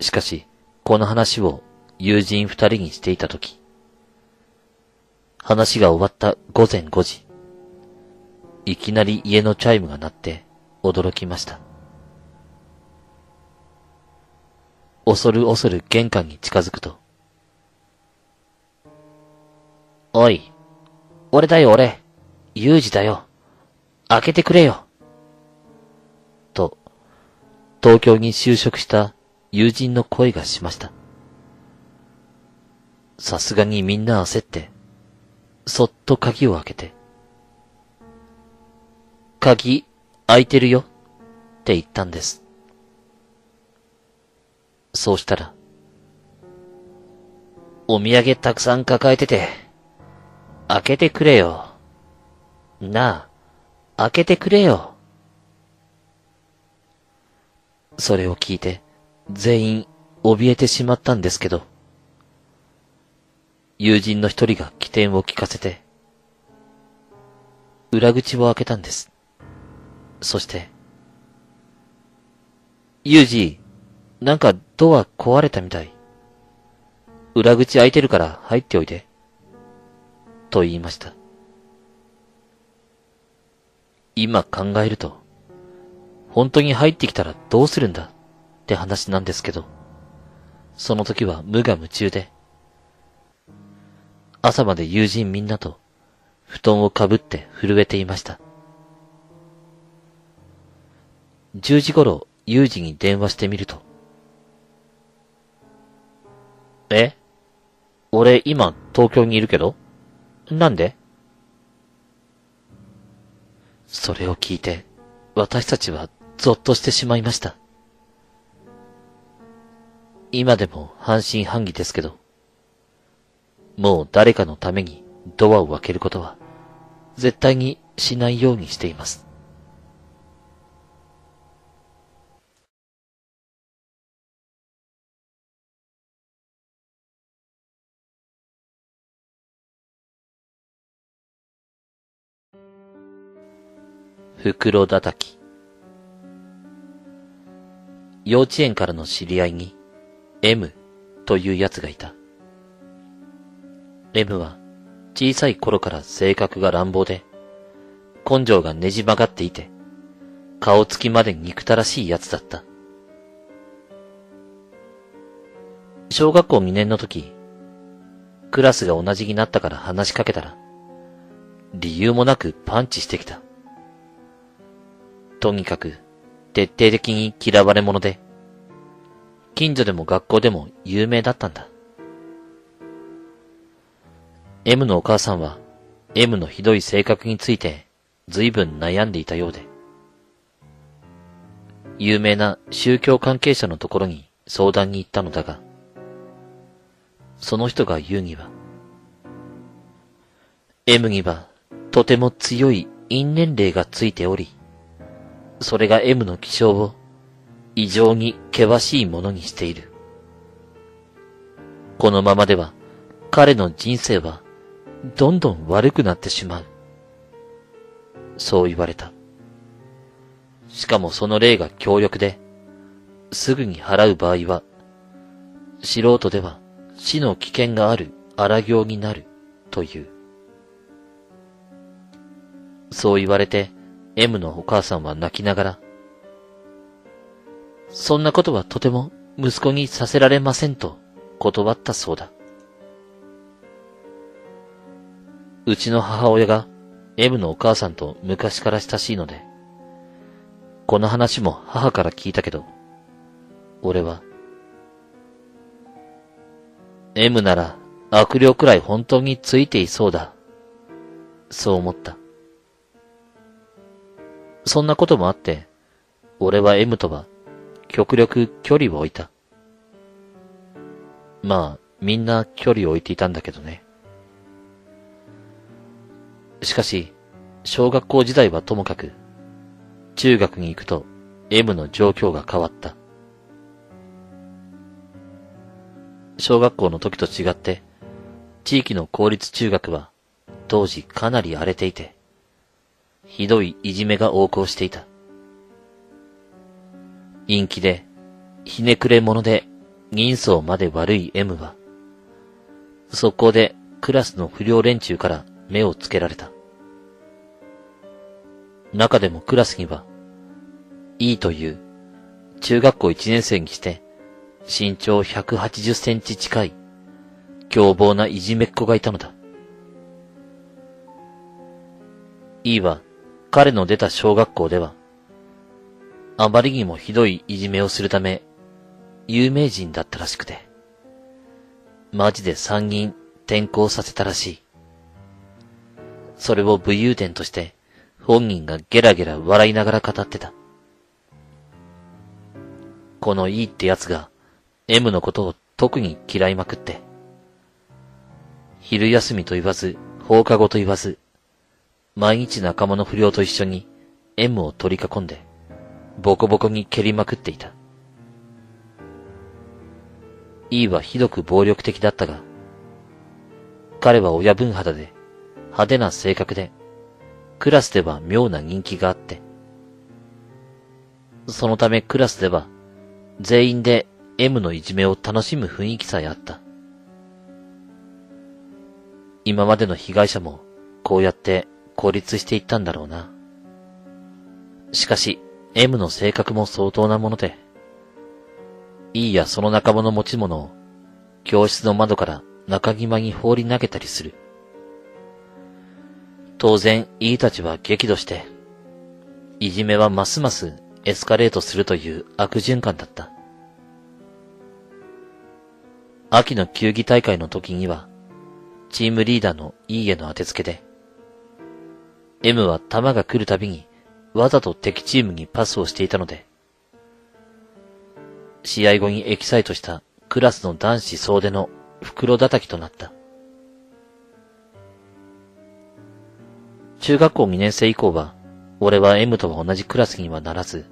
しかし、この話を友人二人にしていたとき、話が終わったごぜんごじ、いきなり家のチャイムが鳴って驚きました。恐る恐る玄関に近づくと。おい、俺だよ俺、ユージだよ、開けてくれよ。と、東京に就職した友人の声がしました。さすがにみんな焦って、そっと鍵を開けて。鍵、開いてるよ、って言ったんです。そうしたら、お土産たくさん抱えてて、開けてくれよ。なあ、開けてくれよ。それを聞いて、全員、怯えてしまったんですけど、友人の一人が機転を利かせて、裏口を開けたんです。そして、ユージ、なんかドア壊れたみたい。裏口開いてるから入っておいで。と言いました。今考えると、本当に入ってきたらどうするんだって話なんですけど、その時は無我夢中で、朝まで友人みんなと布団をかぶって震えていました。じゅうじ頃、ユージに電話してみると、え？俺今東京にいるけど？なんで？それを聞いて、私たちはゾッとしてしまいました。今でも半信半疑ですけど、もう誰かのためにドアを開けることは絶対にしないようにしています。袋叩き。幼稚園からの知り合いに M というやつがいた。M は小さい頃から性格が乱暴で、根性がねじ曲がっていて、顔つきまで憎たらしいやつだった。小学校にねんの時、クラスが同じになったから話しかけたら、理由もなくパンチしてきた。とにかく、徹底的に嫌われ者で、近所でも学校でも有名だったんだ。M のお母さんは、M のひどい性格について、随分悩んでいたようで、有名な宗教関係者のところに相談に行ったのだが、その人が言うには、M にはとても強い因縁霊がついており、それが M の気性を異常に険しいものにしている。このままでは彼の人生はどんどん悪くなってしまう。そう言われた。しかもその霊が強力で、すぐに払う場合は、素人では死の危険がある荒行になるという。そう言われて、M のお母さんは泣きながら、そんなことはとても息子にさせられませんと断ったそうだ。うちの母親が M のお母さんと昔から親しいので、この話も母から聞いたけど、俺は、M なら悪霊くらい本当についていそうだ。そう思った。そんなこともあって、俺は M とは極力距離を置いた。まあ、みんな距離を置いていたんだけどね。しかし、小学校時代はともかく、中学に行くと M の状況が変わった。小学校の時と違って、地域の公立中学は当時かなり荒れていて、ひどいいじめが横行していた。陰気で、ひねくれ者で、人相まで悪い M は、速攻でクラスの不良連中から目をつけられた。中でもクラスには、E という、中学校いちねん生にして、身長ひゃくはちじゅっセンチ近い、凶暴ないじめっ子がいたのだ。E は、彼の出た小学校では、あまりにもひどいいじめをするため、有名人だったらしくて、マジでさんにん転校させたらしい。それを武勇伝として、本人がゲラゲラ笑いながら語ってた。この E ってやつが、M のことを特に嫌いまくって、昼休みと言わず、放課後と言わず、毎日仲間の不良と一緒に M を取り囲んで、ボコボコに蹴りまくっていた。E はひどく暴力的だったが、彼は親分肌で派手な性格で、クラスでは妙な人気があって、そのためクラスでは全員で M のいじめを楽しむ雰囲気さえあった。今までの被害者もこうやって孤立していったんだろうな。しかし M の性格も相当なもので、E やその仲間の持ち物を教室の窓から中際に放り投げたりする。当然 E たちは激怒して、いじめはますますエスカレートするという悪循環だった。秋の球技大会の時には、チームリーダーの E への当てつけで、M は球が来るたびにわざと敵チームにパスをしていたので、試合後にエキサイトしたクラスの男子総出の袋叩きとなった。中学校にねん生以降は、俺は M とは同じクラスにはならず、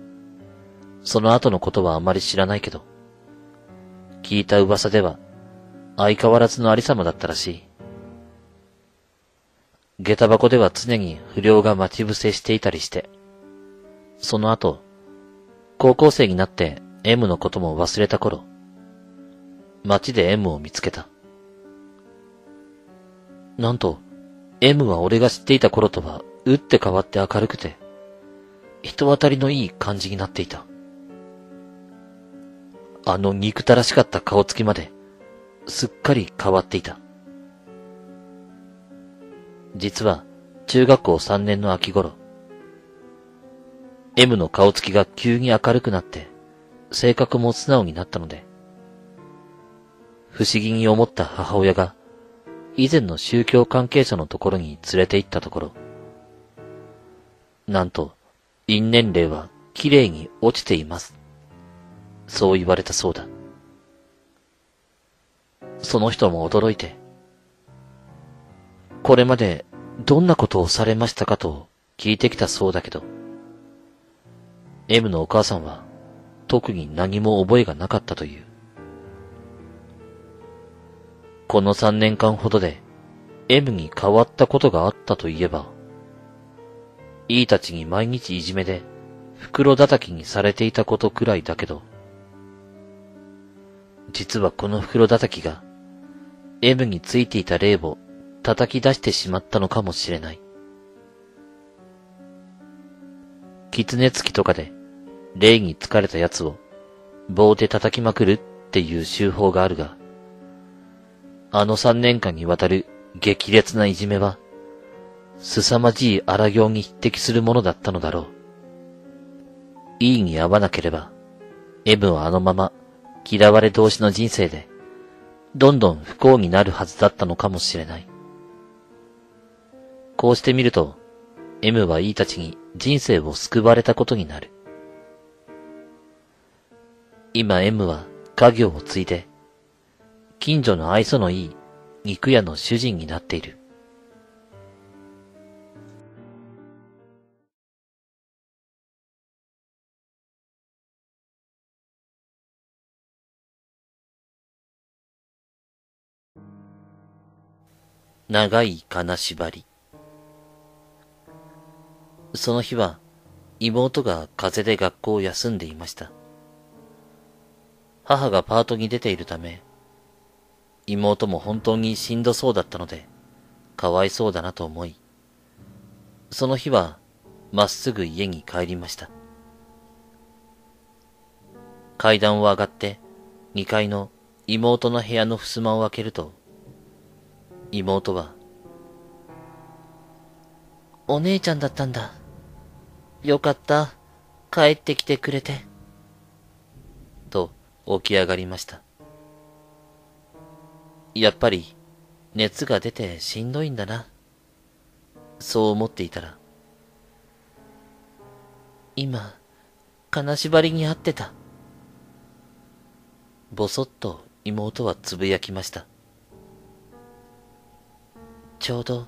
その後のことはあまり知らないけど、聞いた噂では、相変わらずのありさまだったらしい。下駄箱では常に不良が待ち伏せしていたりして、その後、高校生になって M のことも忘れた頃、街で M を見つけた。なんと、M は俺が知っていた頃とは打って変わって明るくて、人当たりのいい感じになっていた。あの憎たらしかった顔つきまで、すっかり変わっていた。実は、中学校さんねんの秋頃、M の顔つきが急に明るくなって、性格も素直になったので、不思議に思った母親が、以前の宗教関係者のところに連れて行ったところ、なんと、因年齢は綺麗に落ちています。そう言われたそうだ。その人も驚いて、これまでどんなことをされましたかと聞いてきたそうだけど、M のお母さんは特に何も覚えがなかったという。このさんねんかんほどで M に変わったことがあったといえば、E たちに毎日いじめで袋叩きにされていたことくらいだけど、実はこの袋叩きが M についていた霊を叩き出してしまったのかもしれない。狐つきとかで霊に疲れたやつを棒で叩きまくるっていう習法があるが、あの三年間にわたる激烈ないじめは、凄まじい荒行に匹敵するものだったのだろう。Eに合わなければ、Mはあのまま嫌われ同士の人生で、どんどん不幸になるはずだったのかもしれない。こうしてみると、MはEたちに人生を救われたことになる。今 Mは家業を継いで、近所の愛想のいい肉屋の主人になっている。長い金縛り。その日は妹が風邪で学校を休んでいました。母がパートに出ているため、妹も本当にしんどそうだったので、かわいそうだなと思い、その日はまっすぐ家に帰りました。階段を上がってにかいの妹の部屋の襖を開けると、妹は、お姉ちゃんだったんだ。よかった。帰ってきてくれて。と起き上がりました。やっぱり、熱が出てしんどいんだな。そう思っていたら、今、金縛りにあってた。ぼそっと妹はつぶやきました。ちょうど、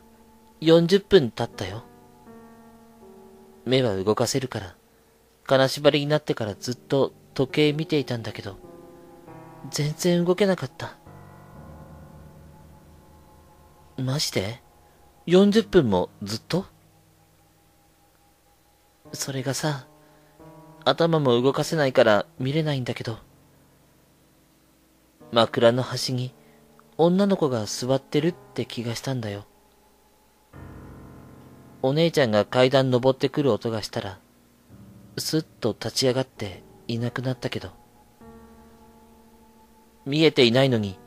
よんじゅっぷん経ったよ。目は動かせるから、金縛りになってからずっと時計見ていたんだけど、全然動けなかった。ましてよんじゅっぷんもずっと？それがさ、頭も動かせないから見れないんだけど。枕の端に女の子が座ってるって気がしたんだよ。お姉ちゃんが階段登ってくる音がしたら、すっと立ち上がっていなくなったけど。見えていないのに、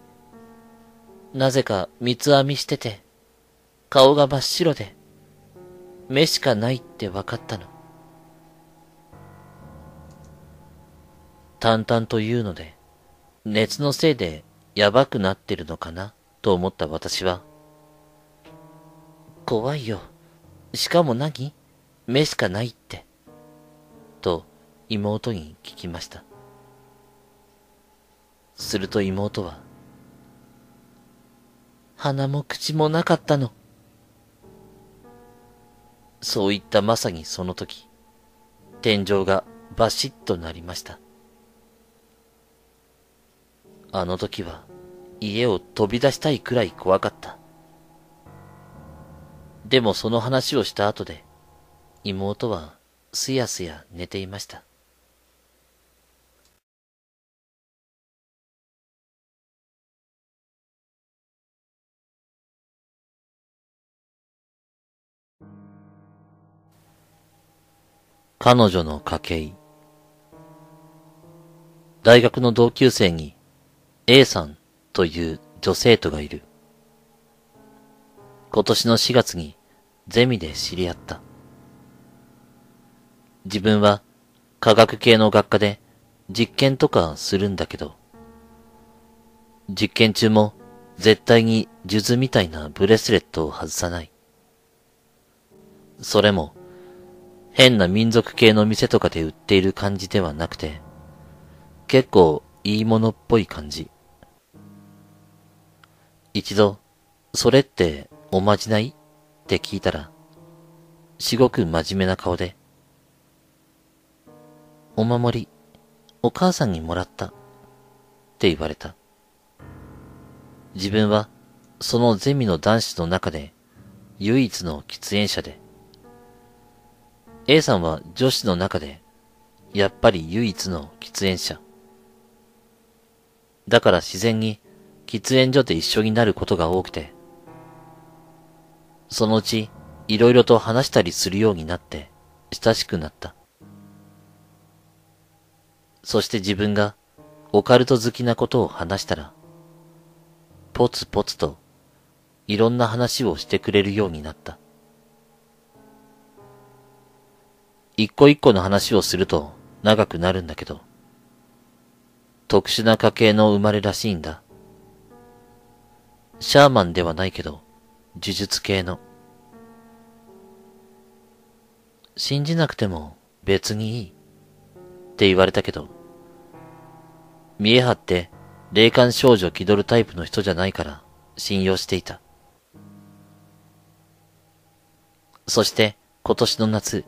なぜか三つ編みしてて、顔が真っ白で、目しかないって分かったの。淡々と言うので、熱のせいでやばくなってるのかなと思った私は、怖いよ。しかも何？目しかないって。と妹に聞きました。すると妹は、鼻も口もなかったの。そう言ったまさにその時、天井がバシッとなりました。あの時は家を飛び出したいくらい怖かった。でもその話をした後で、妹はすやすや寝ていました。彼女の家計。大学の同級生に A さんという女生徒がいる。今年のしがつにゼミで知り合った。自分は科学系の学科で実験とかするんだけど、実験中も絶対に数珠みたいなブレスレットを外さない。それも変な民族系の店とかで売っている感じではなくて、結構いいものっぽい感じ。一度、それっておまじない？って聞いたら、すごく真面目な顔で、お守り、お母さんにもらった、って言われた。自分は、そのゼミの男子の中で、唯一の喫煙者で、A さんは女子の中で、やっぱり唯一の喫煙者。だから自然に喫煙所で一緒になることが多くて、そのうちいろいろと話したりするようになって親しくなった。そして自分がオカルト好きなことを話したら、ポツポツといろんな話をしてくれるようになった。一個一個の話をすると長くなるんだけど、特殊な家系の生まれらしいんだ。シャーマンではないけど、呪術系の。信じなくても別にいいって言われたけど、見え張って霊感少女気取るタイプの人じゃないから信用していた。そして今年の夏、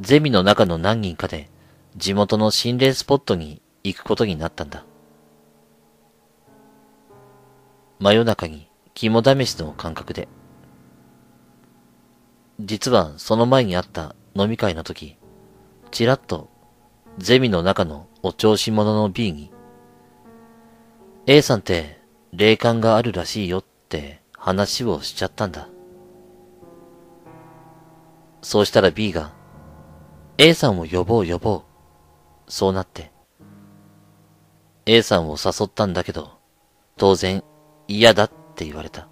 ゼミの中の何人かで地元の心霊スポットに行くことになったんだ。真夜中に肝試しの感覚で。実はその前にあった飲み会の時、ちらっとゼミの中のお調子者の B に、A さんって霊感があるらしいよって話をしちゃったんだ。そうしたら B が、A さんを呼ぼう呼ぼう。そうなって。A さんを誘ったんだけど、当然嫌だって言われた。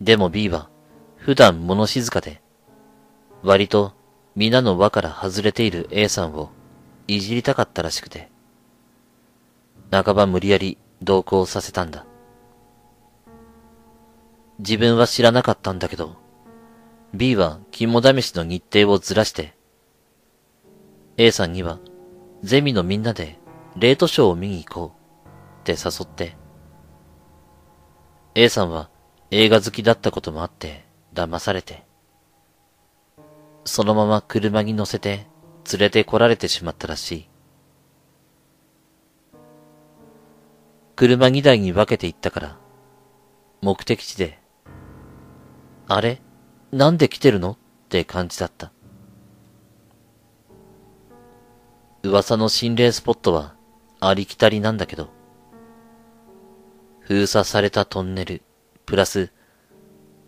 でも B は普段物静かで、割と皆の輪から外れている A さんをいじりたかったらしくて、半ば無理やり同行させたんだ。自分は知らなかったんだけど、B は肝試しの日程をずらして、A さんにはゼミのみんなでレートショーを見に行こうって誘って、A さんは映画好きだったこともあって騙されて、そのまま車に乗せて連れてこられてしまったらしい。車にだいに分けて行ったから、目的地で、あれなんで来てるのって感じだった。噂の心霊スポットはありきたりなんだけど、封鎖されたトンネル、プラス、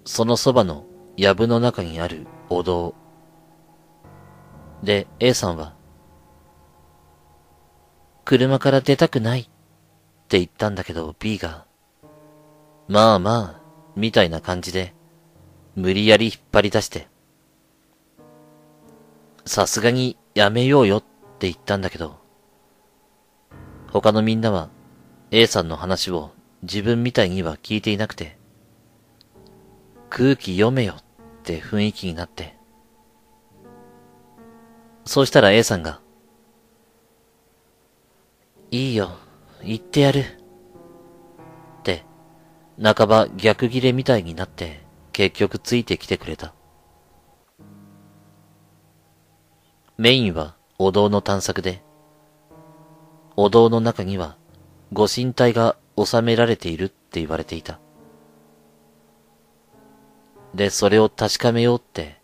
そのそばの藪の中にあるお堂。で、A さんは、車から出たくないって言ったんだけど、B が、まあまあ、みたいな感じで、無理やり引っ張り出して、さすがにやめようよって言ったんだけど、他のみんなは A さんの話を自分みたいには聞いていなくて、空気読めよって雰囲気になって、そうしたら A さんが、いいよ、言ってやるって、半ば逆ギレみたいになって結局ついてきてくれた。メインはお堂の探索で、お堂の中にはご神体が収められているって言われていた。で、それを確かめようって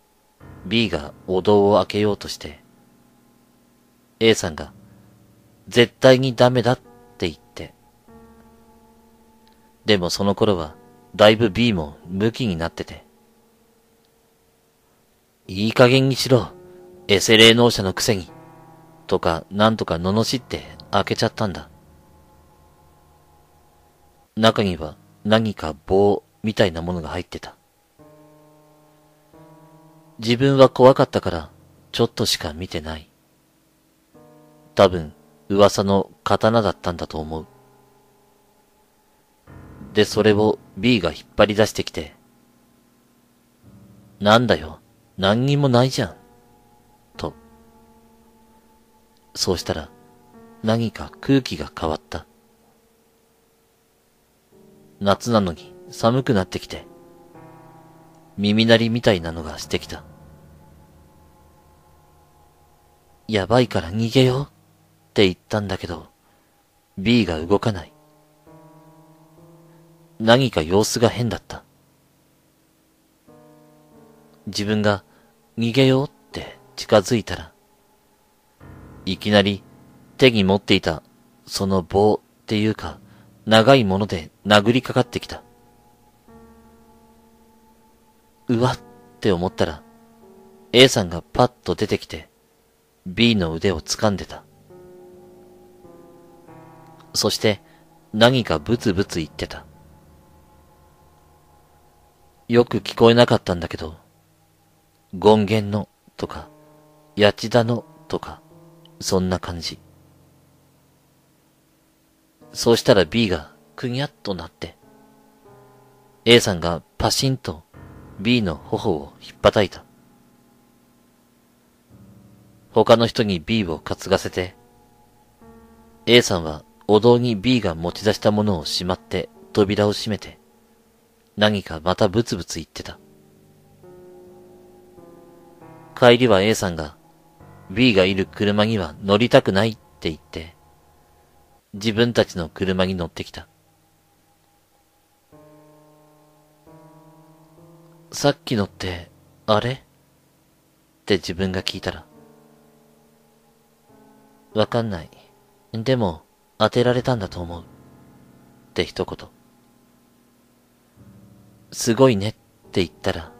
B がお堂を開けようとして、A さんが絶対にダメだって言って。でもその頃はだいぶ B もムキになってて。いい加減にしろ、エセ霊能者のくせに、とかなんとか罵って開けちゃったんだ。中には何か棒みたいなものが入ってた。自分は怖かったからちょっとしか見てない。多分噂の刀だったんだと思う。で、それを B が引っ張り出してきて、なんだよ、何にもないじゃん、と。そうしたら何か空気が変わった。夏なのに寒くなってきて、耳鳴りみたいなのがしてきた。やばいから逃げようって言ったんだけど、B が動かない。何か様子が変だった。自分が逃げようって近づいたら、いきなり手に持っていたその棒っていうか長いもので殴りかかってきた。うわって思ったら A さんがパッと出てきて B の腕を掴んでた。そして何かブツブツ言ってた。よく聞こえなかったんだけど、権現のとか八千田のとかそんな感じ。そうしたら B がくにゃっとなって、 A さんがパシンと B の頬をひっぱたいた。他の人に B を担がせて、 A さんはお堂に B が持ち出したものをしまって扉を閉めて、何かまたブツブツ言ってた。帰りは A さんが B がいる車には乗りたくないって言って、自分たちの車に乗ってきた。さっきのって、あれ？って自分が聞いたら、わかんない。でも、当てられたんだと思う。って一言。すごいねって言ったら、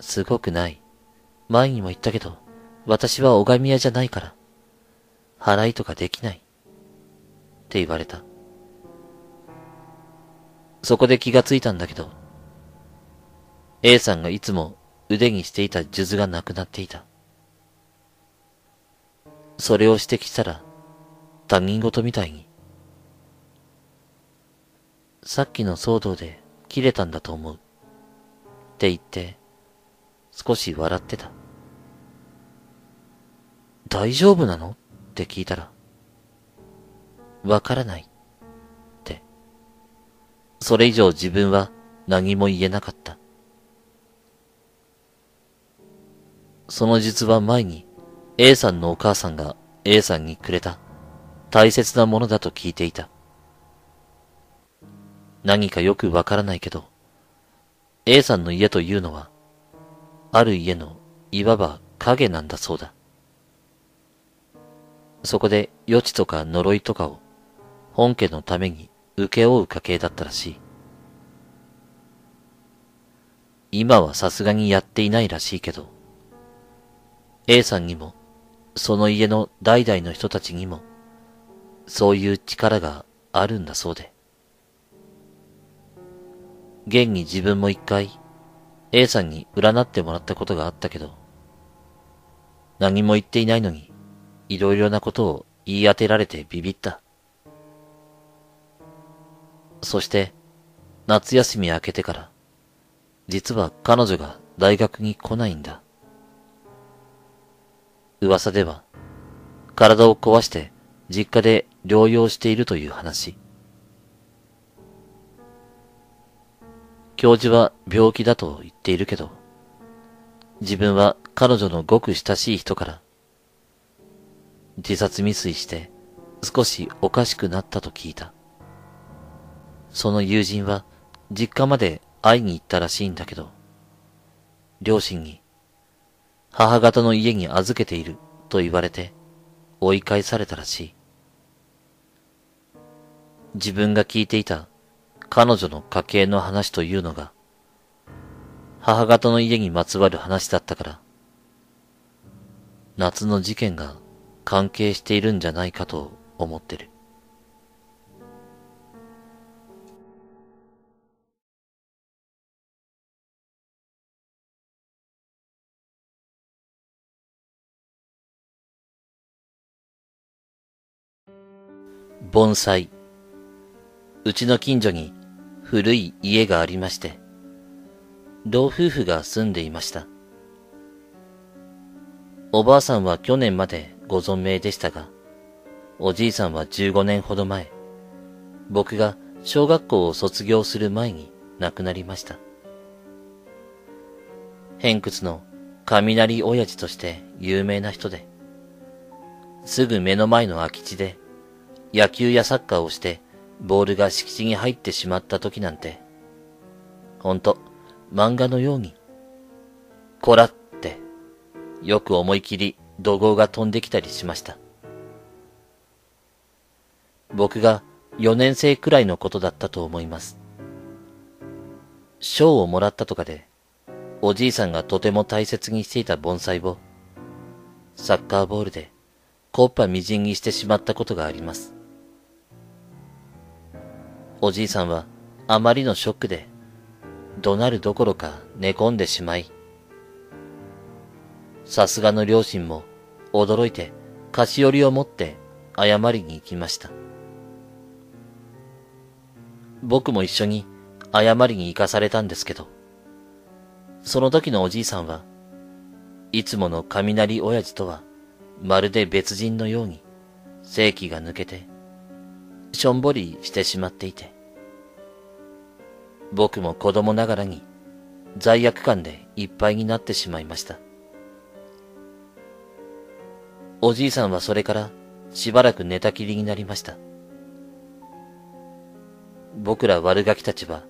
すごくない。前にも言ったけど、私は拝み屋じゃないから、払いとかできない。って言われた。そこで気がついたんだけど、A さんがいつも腕にしていた数珠がなくなっていた。それを指摘したら、他人事みたいに。さっきの騒動で切れたんだと思う。って言って、少し笑ってた。大丈夫なの？って聞いたら、わからない。って。それ以上自分は何も言えなかった。その術は前に A さんのお母さんが A さんにくれた大切なものだと聞いていた。何かよくわからないけど、A さんの家というのはある家のいわば影なんだそうだ。そこで予知とか呪いとかを本家のために請け負う家系だったらしい。今はさすがにやっていないらしいけど、A さんにもその家の代々の人たちにもそういう力があるんだそうで。現に自分も一回 A さんに占ってもらったことがあったけど、何も言っていないのにいろいろなことを言い当てられてビビった。そして夏休み明けてから実は彼女が大学に来ないんだ。噂では体を壊して実家で療養しているという話。教授は病気だと言っているけど、自分は彼女のごく親しい人から自殺未遂して少しおかしくなったと聞いた。その友人は実家まで会いに行ったらしいんだけど、両親に母方の家に預けていると言われて追い返されたらしい。自分が聞いていた彼女の家系の話というのが母方の家にまつわる話だったから、夏の事件が関係しているんじゃないかと思ってる。盆栽。うちの近所に古い家がありまして、老夫婦が住んでいました。おばあさんは去年までご存命でしたが、おじいさんはじゅうごねんほど前、僕が小学校を卒業する前に亡くなりました。偏屈の雷親父として有名な人で、すぐ目の前の空き地で、野球やサッカーをしてボールが敷地に入ってしまった時なんて、ほんと漫画のように、こらってよく思い切り怒号が飛んできたりしました。僕がよねん生くらいのことだったと思います。賞をもらったとかで、おじいさんがとても大切にしていた盆栽をサッカーボールで木っ端みじんにしてしまったことがあります。おじいさんはあまりのショックで怒鳴るどころか寝込んでしまい、さすがの両親も驚いて菓子折りを持って謝りに行きました。僕も一緒に謝りに行かされたんですけど、その時のおじいさんはいつもの雷親父とはまるで別人のように性気が抜けてしょんぼりしてしまっていて、僕も子供ながらに罪悪感でいっぱいになってしまいました。おじいさんはそれからしばらく寝たきりになりました。僕ら悪ガキたちは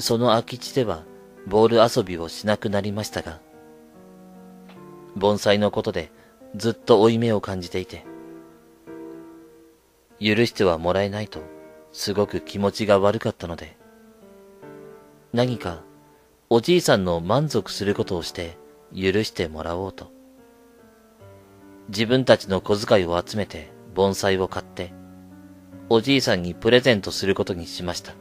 その空き地ではボール遊びをしなくなりましたが、盆栽のことでずっと負い目を感じていて、許してはもらえないとすごく気持ちが悪かったので、何かおじいさんの満足することをして許してもらおうと、自分たちの小遣いを集めて盆栽を買っておじいさんにプレゼントすることにしました。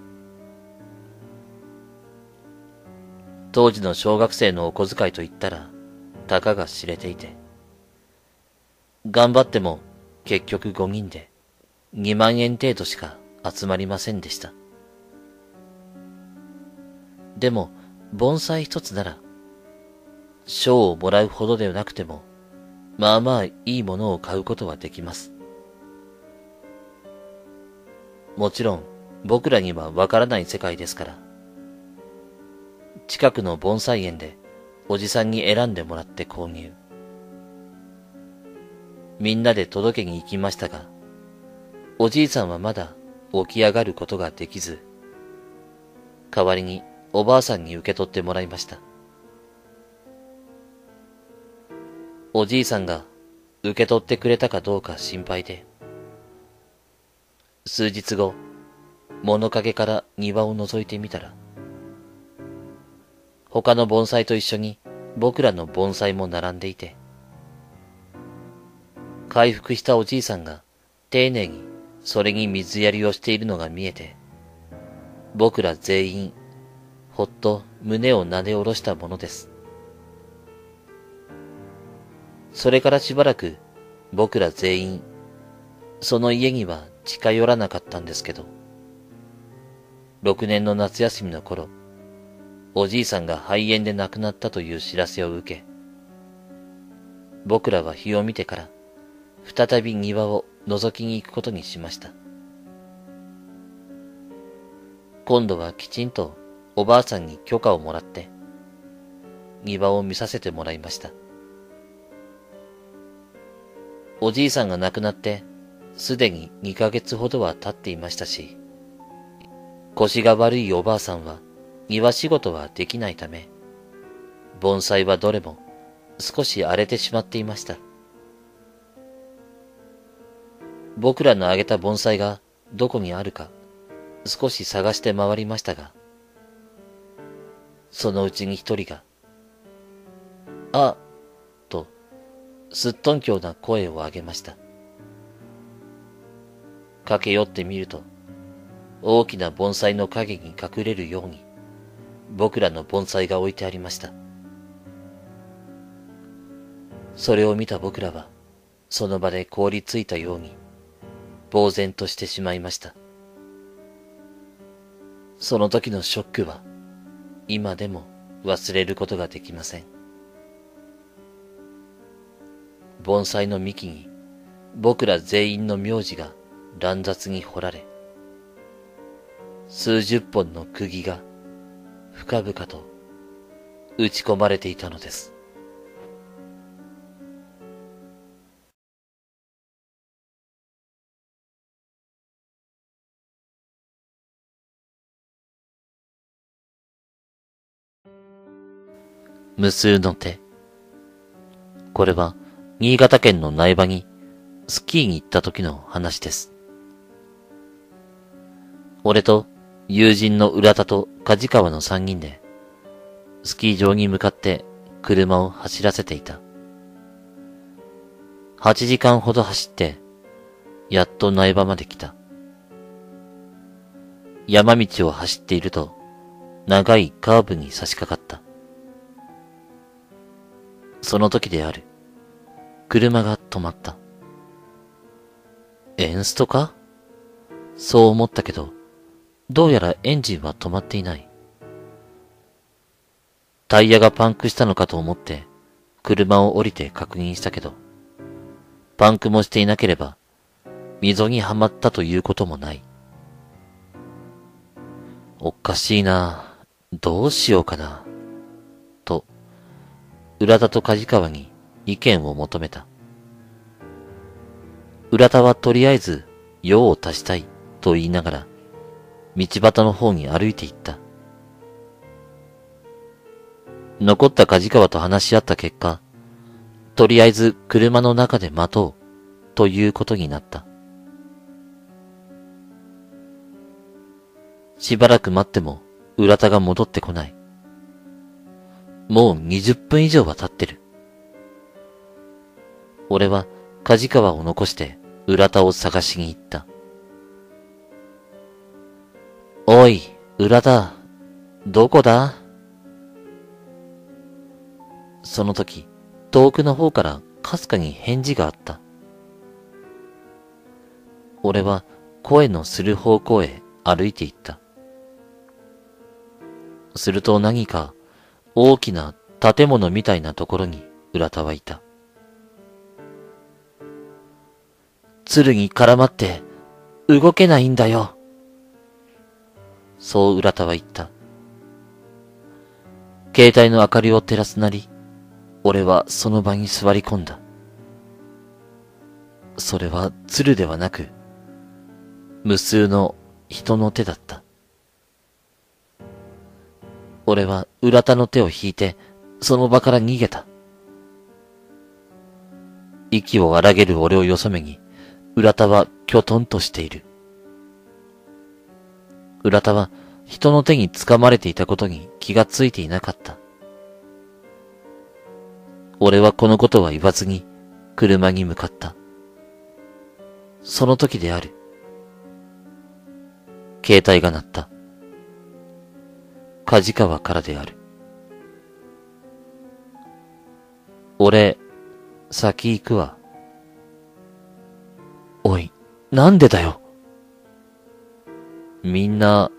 当時の小学生のお小遣いといったらたかが知れていて、頑張っても結局ごにんでにまんえん程度しか集まりませんでした。でも盆栽一つなら賞をもらうほどではなくてもまあまあいいものを買うことはできます。もちろん僕らにはわからない世界ですから、近くの盆栽園でおじさんに選んでもらって購入。みんなで届けに行きましたが、おじいさんはまだ起き上がることができず、代わりにおばあさんに受け取ってもらいました。おじいさんが受け取ってくれたかどうか心配で。数日後、物陰から庭を覗いてみたら、他の盆栽と一緒に僕らの盆栽も並んでいて、回復したおじいさんが丁寧にそれに水やりをしているのが見えて、僕ら全員、ほっと胸をなで下ろしたものです。それからしばらく僕ら全員、その家には近寄らなかったんですけど、ろくねんの夏休みの頃、おじいさんが肺炎で亡くなったという知らせを受け、僕らは日を見てから、再び庭を覗きに行くことにしました。今度はきちんとおばあさんに許可をもらって、庭を見させてもらいました。おじいさんが亡くなって、すでににかげつほどは経っていましたし、腰が悪いおばあさんは庭仕事はできないため、盆栽はどれも少し荒れてしまっていました。僕らのあげた盆栽がどこにあるか、少し探して回りましたが、そのうちに一人が、あ、と、すっとんきょうな声を上げました。駆け寄ってみると、大きな盆栽の影に隠れるように、僕らの盆栽が置いてありました。それを見た僕らは、その場で凍りついたように、呆然としてしまいました。その時のショックは、今でも忘れることができません。盆栽の幹に、僕ら全員の名字が乱雑に彫られ、数十本の釘が深々と打ち込まれていたのです。無数の手。これは新潟県の苗場にスキーに行った時の話です。俺と友人の浦田と梶川の三人で、スキー場に向かって車を走らせていた。はちじかんほど走って、やっと苗場まで来た。山道を走っていると、長いカーブに差し掛かった。その時である。車が止まった。エンストか？そう思ったけど、どうやらエンジンは止まっていない。タイヤがパンクしたのかと思って、車を降りて確認したけど、パンクもしていなければ、溝にはまったということもない。おかしいな、どうしようかな、と、浦田と梶川に意見を求めた。浦田はとりあえず、用を足したい、と言いながら、道端の方に歩いていった。残った梶川と話し合った結果、とりあえず車の中で待とう、ということになった。しばらく待っても、浦田が戻ってこない。もうにじゅっぷん以上は経ってる。俺は梶川を残して、浦田を探しに行った。おい、浦田、どこだ？その時、遠くの方からかすかに返事があった。俺は声のする方向へ歩いて行った。すると何か大きな建物みたいなところに浦田はいた。鶴に絡まって動けないんだよ。そう浦田は言った。携帯の明かりを照らすなり、俺はその場に座り込んだ。それは鶴ではなく、無数の人の手だった。俺は浦田の手を引いて、その場から逃げた。息を荒げる俺をよそめに、浦田はきょとんとしている。浦田は人の手につかまれていたことに気がついていなかった。俺はこのことは言わずに、車に向かった。その時である。携帯が鳴った。梶川からである。俺、先行くわ。おい、なんでだよ。みんな、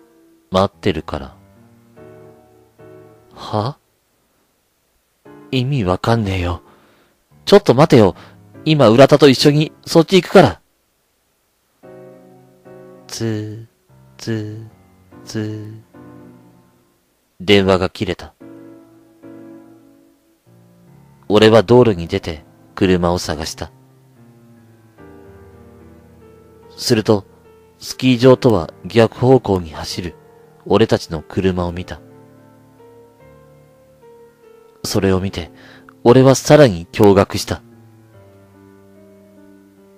待ってるから。は？意味わかんねえよ。ちょっと待てよ。今、浦田と一緒に、そっち行くから。つー、つー、つー。電話が切れた。俺は道路に出て車を探した。すると、スキー場とは逆方向に走る俺たちの車を見た。それを見て、俺はさらに驚愕した。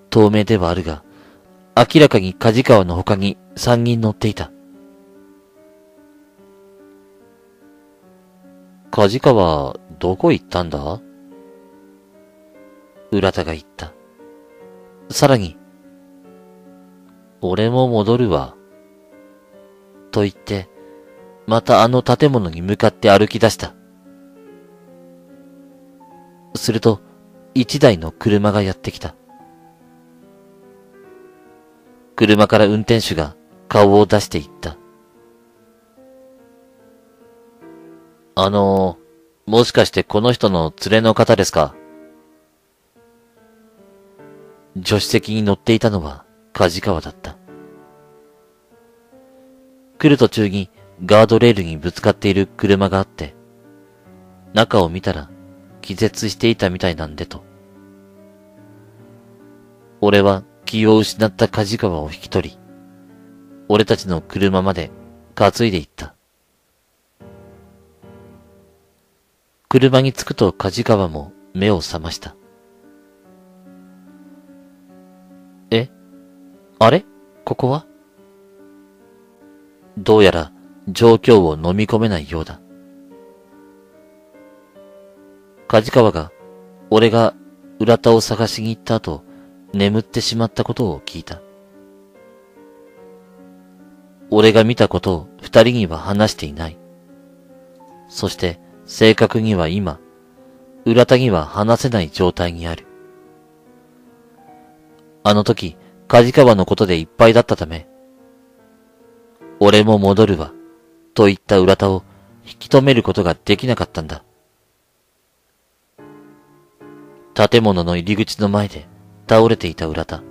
透明ではあるが、明らかに梶川の他に三人乗っていた。梶川、どこ行ったんだ？浦田が言った。さらに、俺も戻るわ。と言って、またあの建物に向かって歩き出した。すると、一台の車がやってきた。車から運転手が顔を出して言った。あの、もしかしてこの人の連れの方ですか？助手席に乗っていたのは梶川だった。来る途中にガードレールにぶつかっている車があって、中を見たら気絶していたみたいなんでと。俺は気を失った梶川を引き取り、俺たちの車まで担いでいった。車に着くと梶川も目を覚ました。え？あれ？ここは？どうやら状況を飲み込めないようだ。梶川が、俺が浦田を探しに行った後、眠ってしまったことを聞いた。俺が見たことを二人には話していない。そして、正確には今、浦田には話せない状態にある。あの時、梶川のことでいっぱいだったため、俺も戻るわ、と言った浦田を引き止めることができなかったんだ。建物の入り口の前で倒れていた浦田。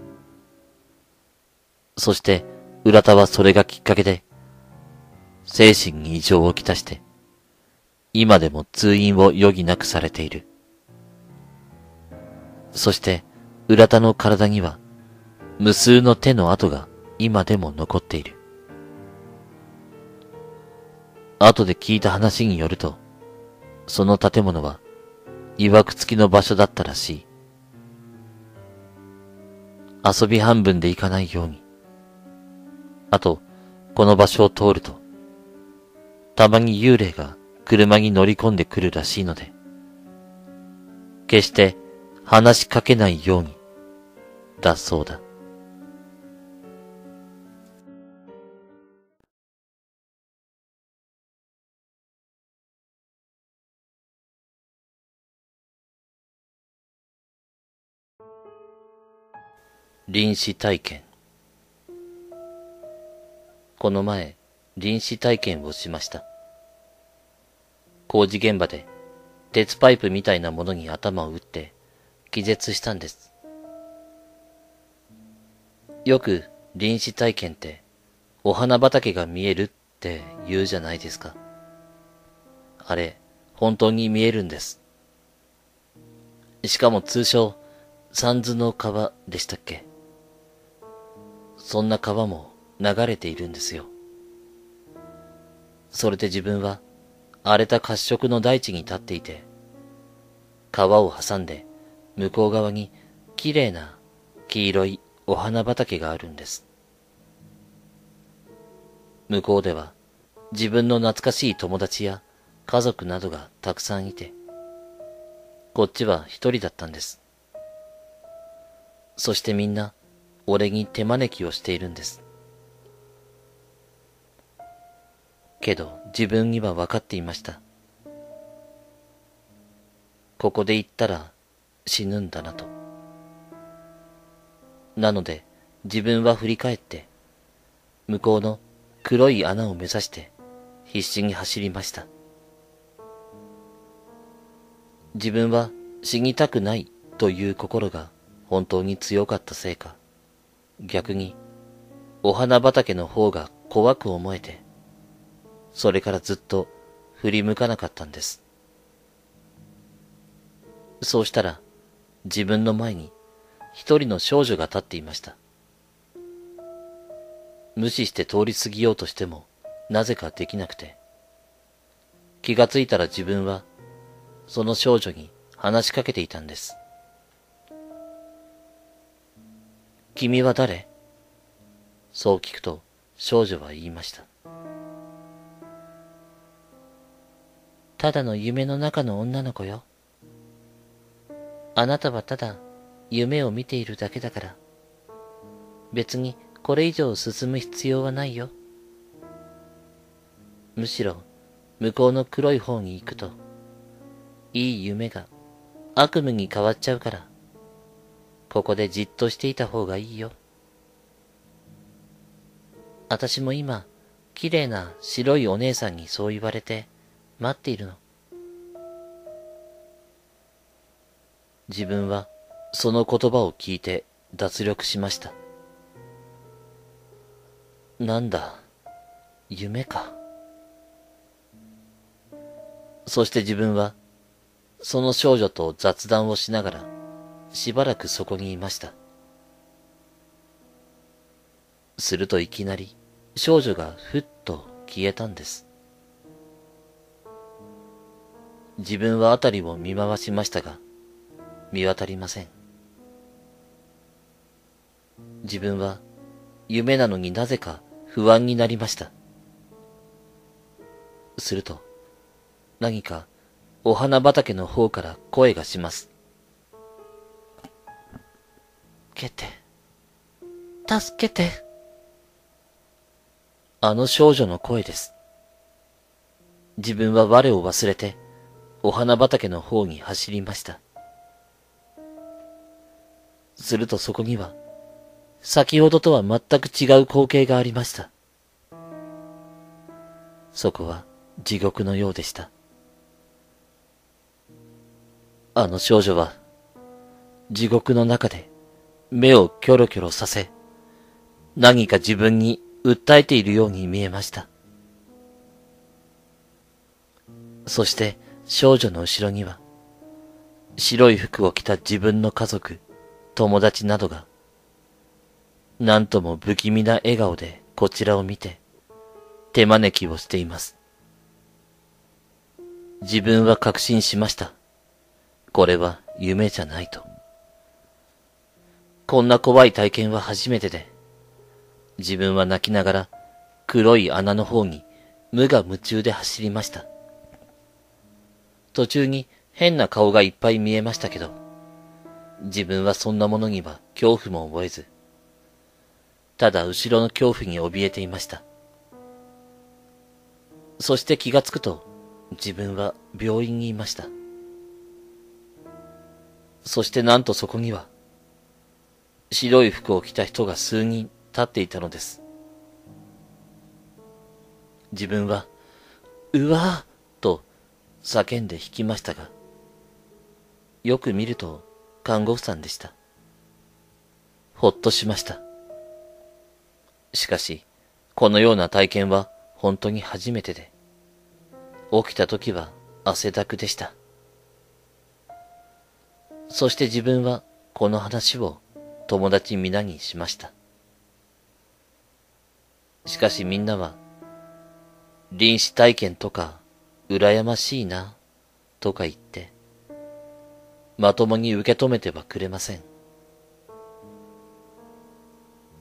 そして、浦田はそれがきっかけで、精神に異常をきたして、今でも通院を余儀なくされている。そして、浦田の体には、無数の手の跡が今でも残っている。後で聞いた話によると、その建物は、曰く付きの場所だったらしい。遊び半分で行かないように。あと、この場所を通ると、たまに幽霊が、車に乗り込んでくるらしいので、決して話しかけないように、だそうだ。臨死体験。この前、臨死体験をしました。工事現場で鉄パイプみたいなものに頭を打って気絶したんです。よく臨死体験ってお花畑が見えるって言うじゃないですか。あれ、本当に見えるんです。しかも通称、三途の川でしたっけ。そんな川も流れているんですよ。それで自分は、荒れた褐色の大地に立っていて、川を挟んで向こう側に綺麗な黄色いお花畑があるんです。向こうでは自分の懐かしい友達や家族などがたくさんいて、こっちは一人だったんです。そしてみんな俺に手招きをしているんです。けど自分には分かっていました。ここで行ったら死ぬんだなと。なので自分は振り返って、向こうの黒い穴を目指して必死に走りました。自分は死にたくないという心が本当に強かったせいか、逆にお花畑の方が怖く思えて、それからずっと振り向かなかったんです。そうしたら自分の前に一人の少女が立っていました。無視して通り過ぎようとしてもなぜかできなくて、気がついたら自分はその少女に話しかけていたんです。君は誰？そう聞くと少女は言いました。ただの夢の中の女の子よ。あなたはただ夢を見ているだけだから、別にこれ以上進む必要はないよ。むしろ向こうの黒い方に行くと、いい夢が悪夢に変わっちゃうから、ここでじっとしていた方がいいよ。あたしも今、綺麗な白いお姉さんにそう言われて待っているの。自分はその言葉を聞いて脱力しました。なんだ、夢か。そして自分は、その少女と雑談をしながら、しばらくそこにいました。するといきなり、少女がふっと消えたんです。自分はあたりを見回しましたが、見渡りません。自分は夢なのになぜか不安になりました。すると何かお花畑の方から声がします。けて、助けて。あの少女の声です。自分は我を忘れてお花畑の方に走りました。するとそこには、先ほどとは全く違う光景がありました。そこは地獄のようでした。あの少女は、地獄の中で目をキョロキョロさせ、何か自分に訴えているように見えました。そして少女の後ろには、白い服を着た自分の家族、友達などが、なんとも不気味な笑顔でこちらを見て、手招きをしています。自分は確信しました。これは夢じゃないと。こんな怖い体験は初めてで、自分は泣きながら黒い穴の方に無我夢中で走りました。途中に変な顔がいっぱい見えましたけど、自分はそんなものには恐怖も覚えず、ただ後ろの恐怖に怯えていました。そして気がつくと、自分は病院にいました。そしてなんとそこには、白い服を着た人が数人立っていたのです。自分は、うわーと叫んで引きましたが、よく見ると、看護婦さんでした。ほっとしました。しかし、このような体験は本当に初めてで、起きた時は汗だくでした。そして自分はこの話を友達皆にしました。しかしみんなは、臨死体験とか羨ましいな、とか言って、まともに受け止めてはくれません。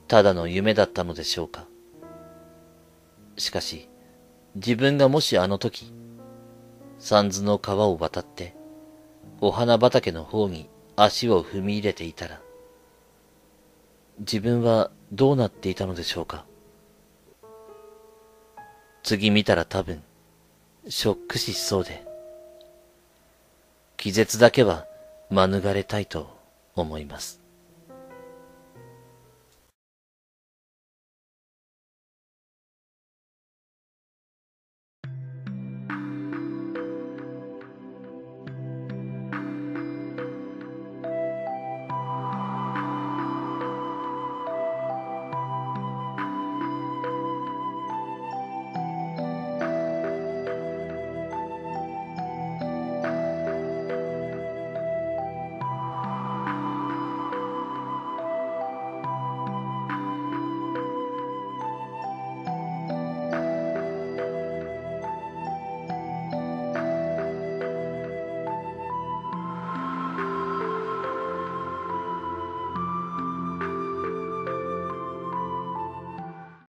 ただの夢だったのでしょうか。しかし、自分がもしあの時、三途の川を渡って、お花畑の方に足を踏み入れていたら、自分はどうなっていたのでしょうか。次見たら多分、ショック死しそうで、気絶だけは免れたいと思います。